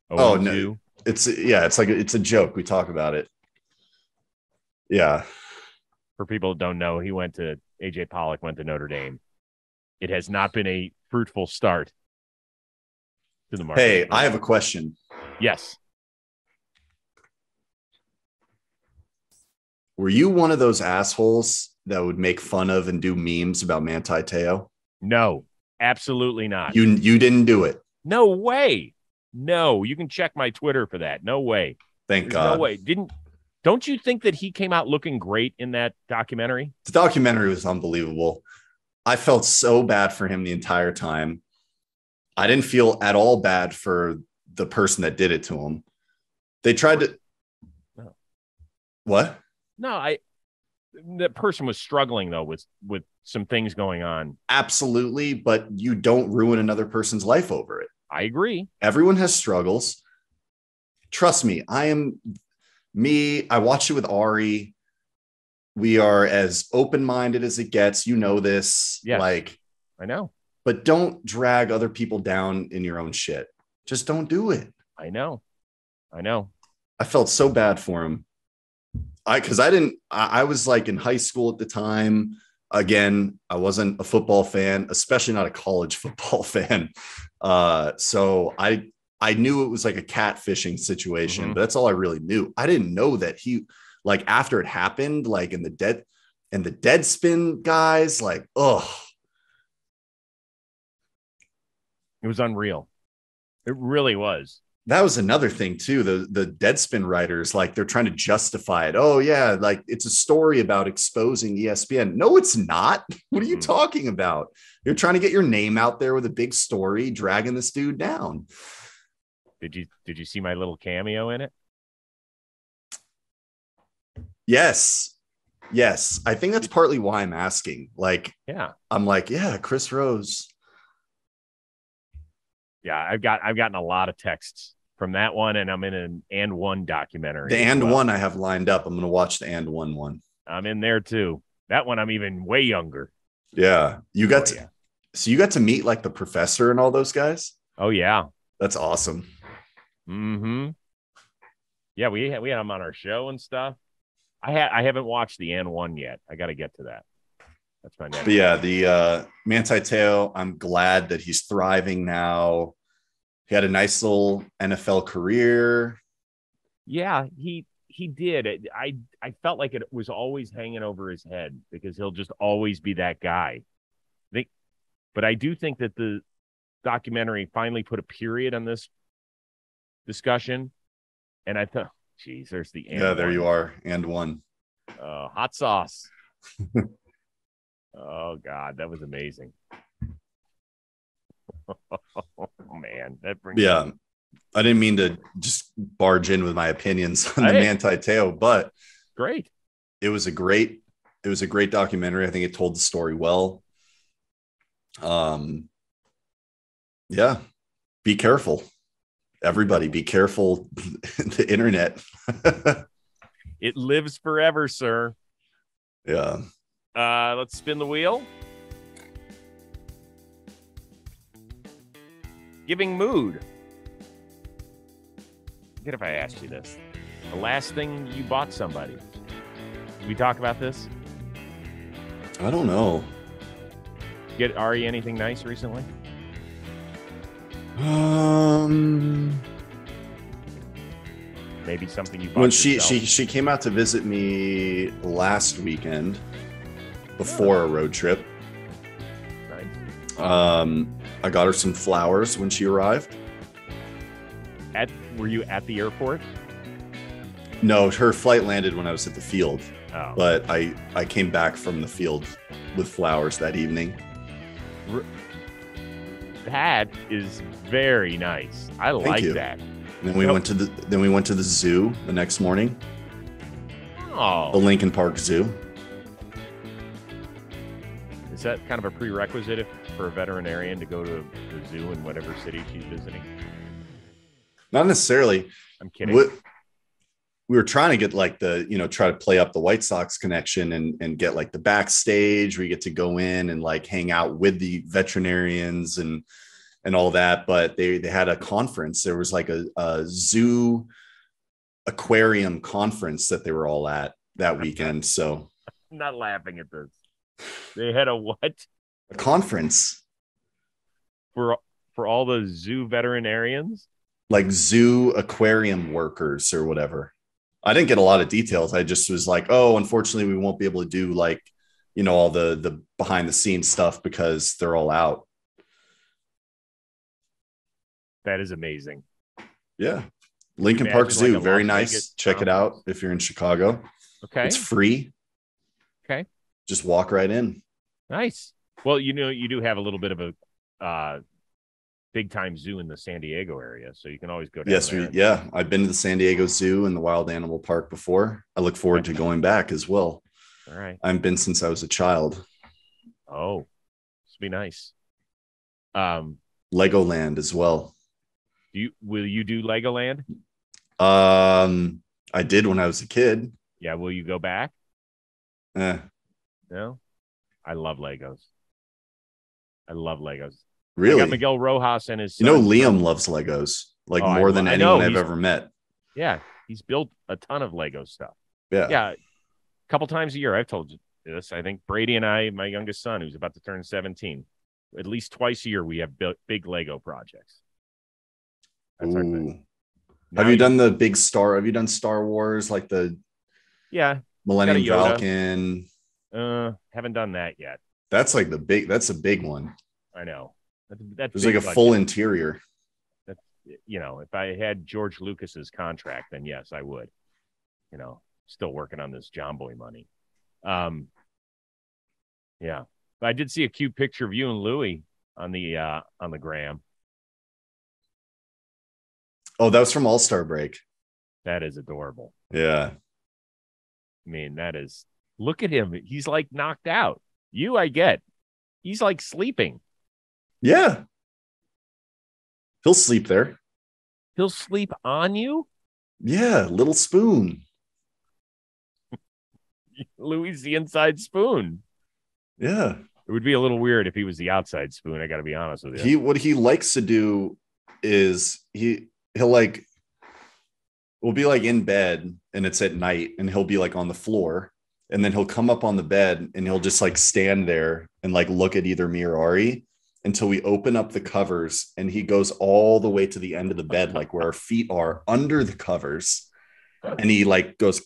Oh, no. It's, yeah, it's like, it's a joke. We talk about it. Yeah. for people who don't know, he went to A J Pollock went to Notre Dame. It has not been a fruitful start to the market. Hey, I have a question. Yes. Were you one of those assholes that would make fun of and do memes about Manti Te'o? No, absolutely not. You you didn't do it. No way. No, you can check my Twitter for that. No way. Thank There's God. No way. Didn't don't you think that he came out looking great in that documentary? The documentary was unbelievable. I felt so bad for him the entire time. I didn't feel at all bad for the person that did it to him. They tried to no. What? No, I the person was struggling though with with some things going on. Absolutely, but you don't ruin another person's life over it. I agree. Everyone has struggles. Trust me, I am me. I watch it with Ari. We are as open-minded as it gets. You know this. Yes, like I know. But don't drag other people down in your own shit. Just don't do it. I know. I know. I felt so bad for him. I because I didn't. I, I was like in high school at the time. Again, I wasn't a football fan, especially not a college football fan. Uh, so I I knew it was like a catfishing situation, mm-hmm. but that's all I really knew. I didn't know that he like after it happened, like in the dead and the Deadspin guys, like oh, it was unreal. It really was. That was another thing too. The the Deadspin writers, like they're trying to justify it. Oh yeah, like it's a story about exposing E S P N. No, it's not. What are you talking about? You're trying to get your name out there with a big story, dragging this dude down. Did you did you see my little cameo in it? Yes, yes. I think that's partly why I'm asking. Like, yeah, I'm like, yeah, Chris Rose. Yeah, I've got I've gotten a lot of texts from that one, and I'm in an and one documentary. The and well. one I have lined up. I'm going to watch the and one one. I'm in there too. That one I'm even way younger. Yeah, you got oh, to. Yeah. So you got to meet like the professor and all those guys. Oh yeah, that's awesome. Mm-hmm. Yeah, we had, we had them on our show and stuff. I had I haven't watched the and one yet. I got to get to that. That's my name. But yeah, the uh, Manti Te'o. I'm glad that he's thriving now. He had a nice little N F L career. Yeah, he he did. I I felt like it was always hanging over his head because he'll just always be that guy. I think, but I do think that the documentary finally put a period on this discussion, and I thought, geez, there's the and yeah, there one. You are, and one. Uh, hot sauce. Oh, God, that was amazing. Oh, man. That brings yeah. Me. I didn't mean to just barge in with my opinions on I the Manti Te'o, but great. It was a great, it was a great documentary. I think it told the story well. Um, yeah. Be careful. Everybody be careful. The internet. It lives forever, sir. Yeah. Uh, let's spin the wheel. Giving mood. I forget if I asked you this. The last thing you bought somebody. Did we talk about this? I don't know. Get Ari anything nice recently? Um, maybe something you bought when she, she she came out to visit me last weekend. Before a road trip. Nice. Um, I got her some flowers when she arrived. At were you at the airport? No, her flight landed when I was at the field. Oh. But I, I came back from the field with flowers that evening. That is very nice. I Thank like you. that. And then we nope. went to the then we went to the zoo the next morning. Oh. The Lincoln Park Zoo. Is that kind of a prerequisite for a veterinarian to go to the zoo in whatever city she's visiting? Not necessarily. I'm kidding. We, we were trying to get like the, you know, try to play up the White Sox connection and, and get like the backstage where you get to go in and like hang out with the veterinarians and and all that. But they, they had a conference. There was like a, a zoo aquarium conference that they were all at that weekend. So not laughing at this. They had a what? A conference. For for all the zoo veterinarians? Like zoo aquarium workers or whatever. I didn't get a lot of details. I just was like, oh, unfortunately, we won't be able to do like, you know, all the, the behind the scenes stuff because they're all out. That is amazing. Yeah. Lincoln Park Zoo. Like very nice. Vegas. Check it out if you're in Chicago. Okay. It's free. Okay. Just walk right in. Nice. Well, you know, you do have a little bit of a uh, big time zoo in the San Diego area. So you can always go down yes, there. We, yeah. I've been to the San Diego Zoo and the Wild Animal Park before. I look forward okay. to going back as well. All right. I've been since I was a child. Oh, this would be nice. Um, Legoland as well. Do you, will you do Legoland? Um, I did when I was a kid. Yeah. Will you go back? Eh. No, I love Legos. I love Legos. Really? I got Miguel Rojas and his son. You know, Liam loves Legos like oh, more I, than I anyone I've he's, ever met. Yeah. He's built a ton of Lego stuff. Yeah. Yeah. A couple times a year. I've told you this. I think Brady and I, my youngest son, who's about to turn seventeen, at least twice a year, we have big Lego projects. That's our thing. Have you, you done the big star? Have you done Star Wars? Like the yeah Millennium Falcon? Uh, haven't done that yet. That's like the big, that's a big one. I know. That, that's there's like a budget. Full interior. That's, you know, if I had George Lucas's contract, then yes, I would. You know, still working on this Jomboy money. Um, yeah, but I did see a cute picture of you and Louie on the uh, on the gram. Oh, that was from All-Star break. That is adorable. Yeah. I mean, that is, look at him. He's like knocked out. You, I get. He's like sleeping. Yeah. He'll sleep there. He'll sleep on you? Yeah, little spoon. Louis, the inside spoon. Yeah. It would be a little weird if he was the outside spoon. I got to be honest with you. He, what he likes to do is he... he'll like, we'll be like in bed and it's at night and he'll be like on the floor and then he'll come up on the bed and he'll just like stand there and like look at either me or Ari until we open up the covers and he goes all the way to the end of the bed, like where our feet are under the covers. And he like goes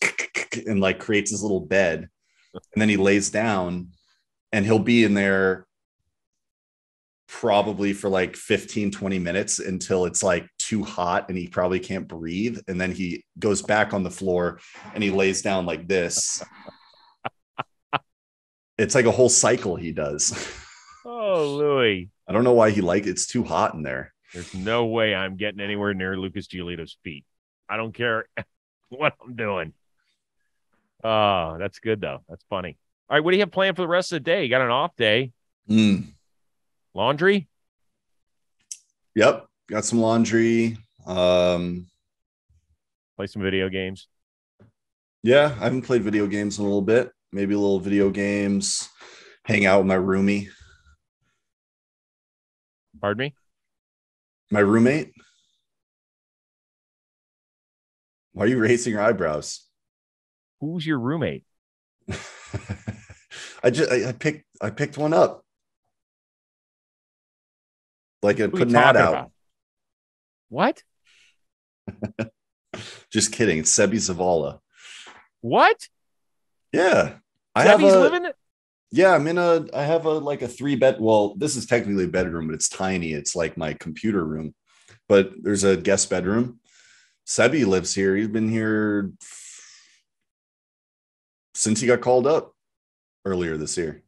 and like creates his little bed and then he lays down and he'll be in there probably for like fifteen, twenty minutes until it's like too hot and he probably can't breathe. And then he goes back on the floor and he lays down like this. It's like a whole cycle he does. Oh, Louie. I don't know why he likes it. It's too hot in there. There's no way I'm getting anywhere near Lucas Giolito's feet. I don't care what I'm doing. Oh, that's good though. That's funny. All right. What do you have planned for the rest of the day? You got an off day. Hmm. Laundry? Yep. Got some laundry. Um, Play some video games. Yeah. I haven't played video games in a little bit. Maybe a little video games. Hang out with my roomie. Pardon me? My roommate? Why are you raising your eyebrows? Who's your roommate? I just I, I picked I picked one up. Like it put an ad out. About? What? Just kidding. It's Sebby Zavala. What? Yeah. I Sebby's have a, living. Yeah, I'm in a I have a like a three bed. Well, this is technically a bedroom, but it's tiny. It's like my computer room. But there's a guest bedroom. Sebby lives here. He's been here since he got called up earlier this year.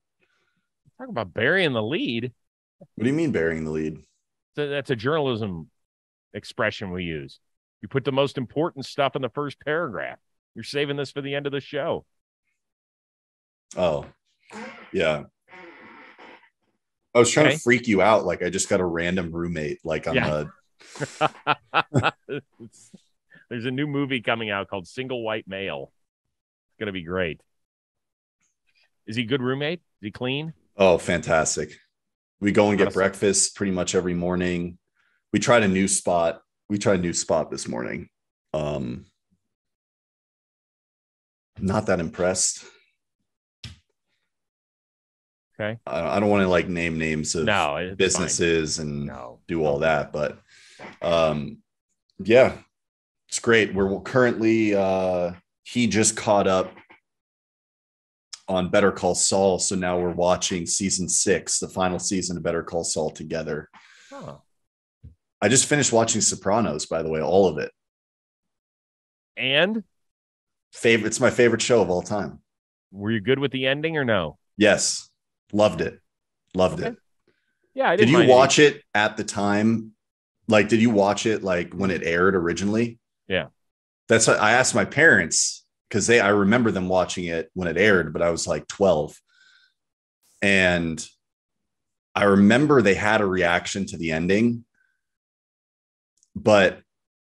Talk about burying the lead. What do you mean burying the lead? So that's a journalism expression we use. You put the most important stuff in the first paragraph. You're saving this for the end of the show. Oh, yeah. I was trying okay. to freak you out. Like I just got a random roommate. Like I'm yeah. a... There's a new movie coming out called Single White Male. It's going to be great. Is he a good roommate? Is he clean? Oh, fantastic. We go and get awesome. breakfast pretty much every morning. We tried a new spot. We tried a new spot this morning. Um, not that impressed. Okay. I, I don't want to like name names of no, businesses fine. and no. do all that, but um, yeah, it's great. We're currently, uh, he just caught up on Better Call Saul. So now we're watching season six, the final season of Better Call Saul together. Huh. I just finished watching Sopranos, by the way, all of it. And favorite, it's my favorite show of all time. Were you good with the ending or no? Yes. Loved it. Loved okay. it. Yeah. I didn't did you watch it. it at the time? Like, did you watch it like when it aired originally? Yeah. That's what I asked my parents, because they, I remember them watching it when it aired, but I was like twelve. And I remember they had a reaction to the ending, but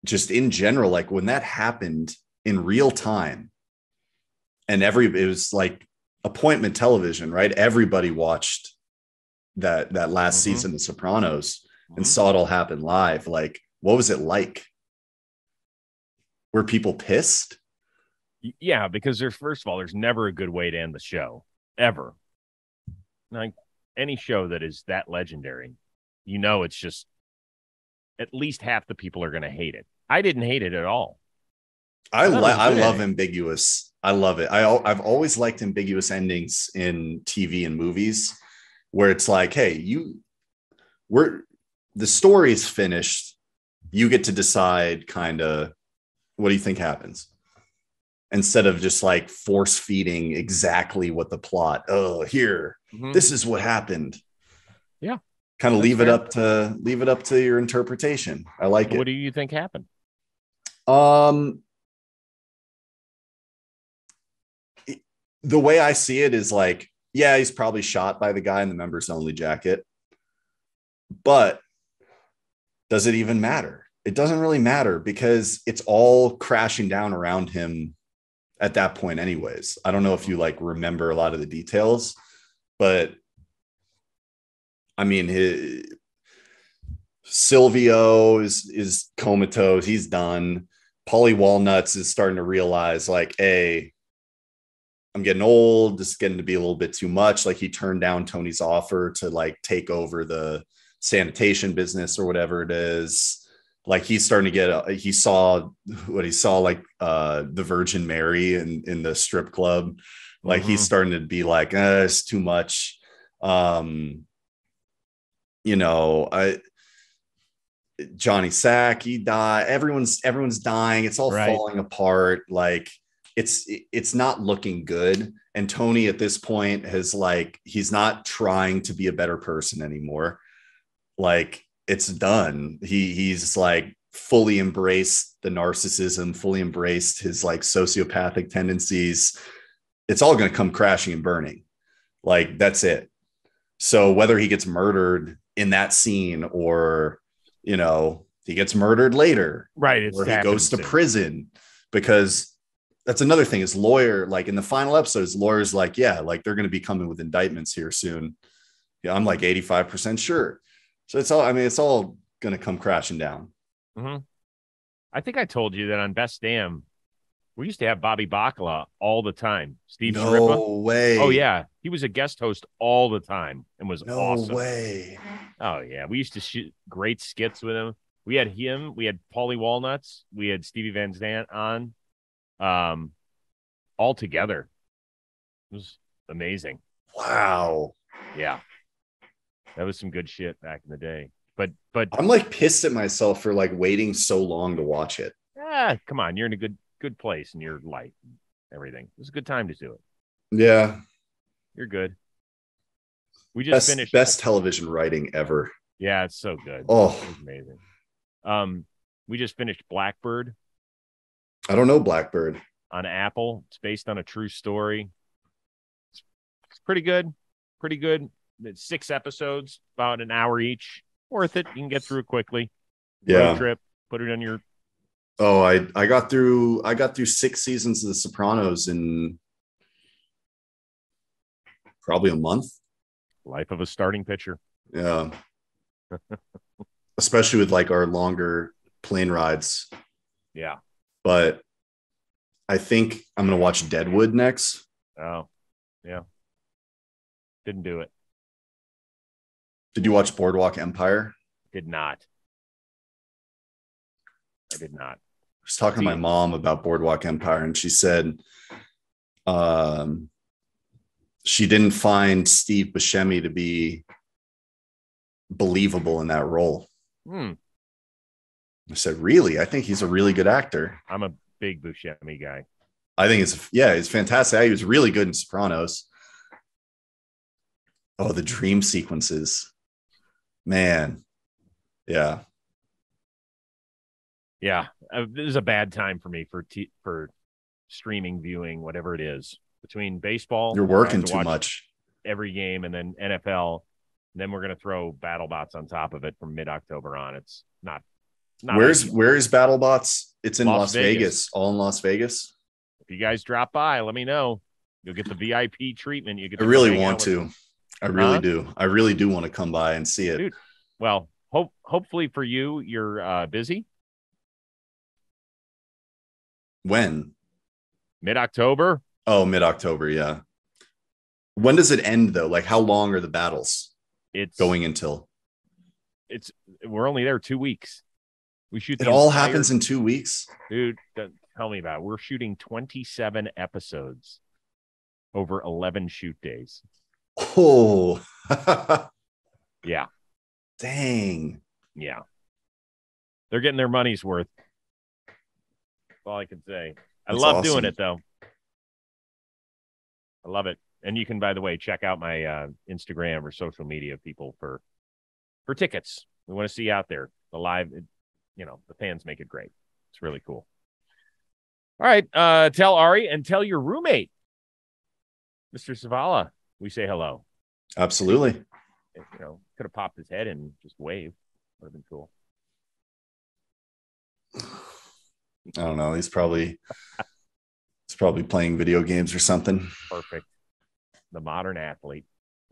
just in general, like when that happened in real time and every, it was like appointment television, right? Everybody watched that, that last mm-hmm. season of Sopranos mm-hmm. and saw it all happen live. Like, what was it like? Were people pissed? Yeah, because there's, first of all, there's never a good way to end the show, ever. Like any show that is that legendary, you know, it's just at least half the people are going to hate it. I didn't hate it at all. I, I, lo- I love ambiguous. I love it. I, I've always liked ambiguous endings in T V and movies where it's like, hey, you we're the story is finished. You get to decide kind of what do you think happens, instead of just like force feeding exactly what the plot. Oh, here, mm-hmm. this is what happened. Yeah. Kind of leave fair. it up to leave it up to your interpretation. I like what it. What do you think happened? Um, it, the way I see it is like, yeah, he's probably shot by the guy in the members only jacket, but does it even matter? It doesn't really matter because it's all crashing down around him at that point anyways. I don't know if you like remember a lot of the details, but I mean, his, Silvio is, is comatose. He's done. Paulie Walnuts is starting to realize like, hey, I'm getting old. This is getting to be a little bit too much. Like he turned down Tony's offer to like take over the sanitation business or whatever it is. Like he's starting to get, a, he saw what he saw, like uh, the Virgin Mary in, in the strip club. Like mm-hmm. he's starting to be like, eh, it's too much. Um, you know, I, Johnny Sack, he died. Everyone's, everyone's dying. It's all right. falling apart. Like it's, it's not looking good. And Tony at this point has like, he's not trying to be a better person anymore. Like, it's done. He he's like fully embraced the narcissism, fully embraced his like sociopathic tendencies. It's all going to come crashing and burning. Like that's it. So whether he gets murdered in that scene or, you know, he gets murdered later, right? It's or he goes to, to prison, because that's another thing. His lawyer, like in the final episode, his lawyer's like, yeah, like they're going to be coming with indictments here soon. Yeah, I'm like eighty-five percent sure. So it's all, I mean, it's all going to come crashing down. Mm-hmm. I think I told you that on Best Damn, we used to have Bobby Bacala all the time. Steve No Sciarippa. way. Oh, yeah. He was a guest host all the time and was no awesome. No way. Oh, yeah. We used to shoot great skits with him. We had him. We had Paulie Walnuts. We had Stevie Van Zandt on um, all together. It was amazing. Wow. Yeah. That was some good shit back in the day. But but I'm like pissed at myself for like waiting so long to watch it. Ah, come on. You're in a good good place in your life and everything. It was a good time to do it. Yeah. You're good. We just best, finished best television writing ever. Yeah, it's so good. Oh, it was amazing. Um, we just finished Blackbird. I don't know Blackbird. On Apple. It's based on a true story. It's, it's pretty good. Pretty good. Six episodes, about an hour each. Worth it. You can get through it quickly. Yeah. Road trip. Put it on your. Oh, I I got through. I got through six seasons of The Sopranos in probably a month. Life of a starting pitcher. Yeah. Especially with like our longer plane rides. Yeah. But I think I'm gonna watch Deadwood next. Oh, yeah. Didn't do it. Did you watch Boardwalk Empire? Did not. I did not. I was talking See, to my mom about Boardwalk Empire, and she said um, she didn't find Steve Buscemi to be believable in that role. Hmm. I said, really? I think he's a really good actor. I'm a big Buscemi guy. I think it's, yeah, it's fantastic. He was really good in Sopranos. Oh, the dream sequences. Man. Yeah. Yeah. Uh, this is a bad time for me for t- for streaming, viewing, whatever it is. Between baseball. You're working too much. Every game, and then N F L. And then we're going to throw BattleBots on top of it from mid-October on. It's not. Not Where's easy. Where is BattleBots? It's in Las, Las Vegas. Vegas. All in Las Vegas. If you guys drop by, let me know. You'll get the V I P treatment. You get. I really want to. I really huh? do. I really do want to come by and see it. Dude, well, hope hopefully for you, you're uh, busy. When? Mid-October. Oh, mid-October. Yeah. When does it end though? Like, how long are the battles? It's going until. It's we're only there two weeks. We shoot. It all entire, happens in two weeks, dude. Tell me about it. We're shooting twenty-seven episodes over eleven shoot days. Oh, yeah. Dang. Yeah. They're getting their money's worth. That's all I can say. I That's love awesome. doing it though. I love it. And you can, by the way, check out my uh, Instagram or social media people for, for tickets. We want to see you out there. The live, you know, the fans make it great. It's really cool. All right. Uh, tell Ari and tell your roommate, Mister Zavala, we say hello. Absolutely. You know, could have popped his head and just waved. Would have been cool. I don't know. He's probably, he's probably playing video games or something. Perfect. The modern athlete.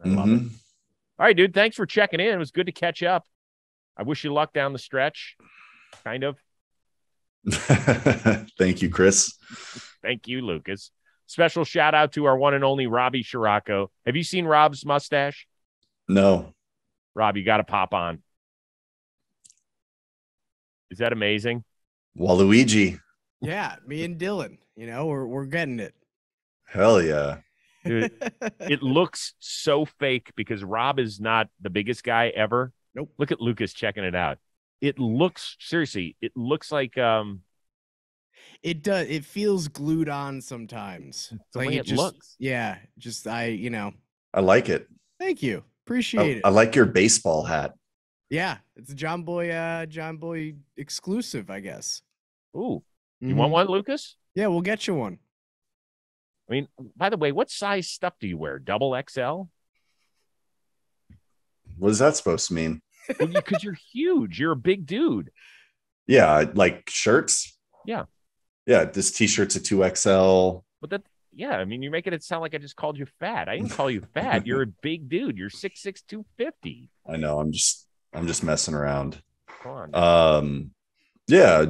I mm-hmm. love it. All right, dude. Thanks for checking in. It was good to catch up. I wish you luck down the stretch. Kind of. Thank you, Chris. Thank you, Lucas. Special shout out to our one and only Robbie Scirocco. Have you seen Rob's mustache? No. Rob, you got to pop on. Is that amazing? Waluigi. Yeah, me and Dylan. You know, we're we're getting it. Hell yeah. Dude, it looks so fake because Rob is not the biggest guy ever. Nope. Look at Lucas checking it out. It looks, seriously, it looks like um it does. It feels glued on sometimes. The like way it, it just, looks. Yeah. Just I, you know. I like it. Thank you. Appreciate I, it. I like your baseball hat. Yeah. It's a Jomboy uh Jomboy exclusive, I guess. Ooh. You mm-hmm. want one, Lucas? Yeah, we'll get you one. I mean, by the way, what size stuff do you wear? Double X L? What is that supposed to mean? Because you're huge. You're a big dude. Yeah, like shirts. Yeah. Yeah, this T-shirt's a two X L. But that, yeah, I mean, you're making it sound like I just called you fat. I didn't call you fat. You're a big dude. You're six six, two fifty. I know. I'm just, I'm just messing around. Come on. Um, yeah,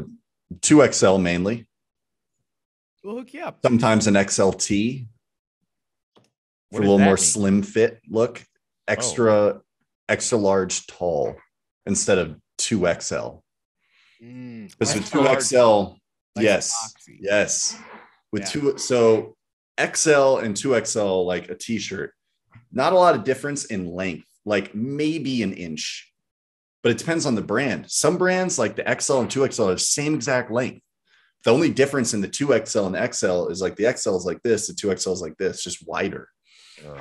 two X L mainly. We'll hook you up. Sometimes an X L T for a little more mean? slim fit look. Extra, oh. extra large tall instead of two X L. Mm, because with two X L, like yes, yes. With yeah. two, so X L and two X L, like a T-shirt, not a lot of difference in length, like maybe an inch, but it depends on the brand. Some brands like the X L and two X L are the same exact length. The only difference in the two X L and the X L is like the X L is like this, the two X L is like this, just wider. Oh.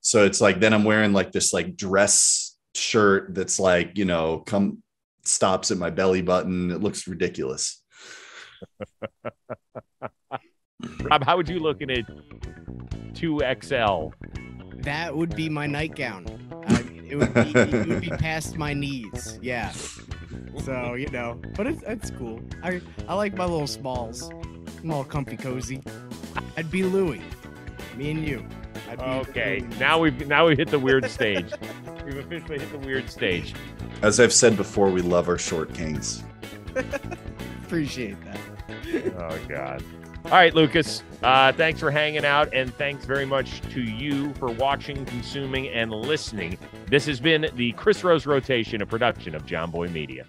So it's like, then I'm wearing like this like dress shirt that's like, you know, come stops at my belly button. It looks ridiculous. Rob, how would you look in a two X L? That would be my nightgown. I mean, it would be, it would be past my knees. Yeah. So, you know, but it's, it's cool. I, I like my little smalls. I'm all comfy cozy. I'd be Louie. Me and you. I'd be okay. Louie. Now we've now we've hit the weird stage. We've officially hit the weird stage. As I've said before, we love our short kings. Appreciate that. Oh, God. All right, Lucas, uh, thanks for hanging out, and thanks very much to you for watching, consuming, and listening. This has been the Chris Rose Rotation, a production of Jomboy Media.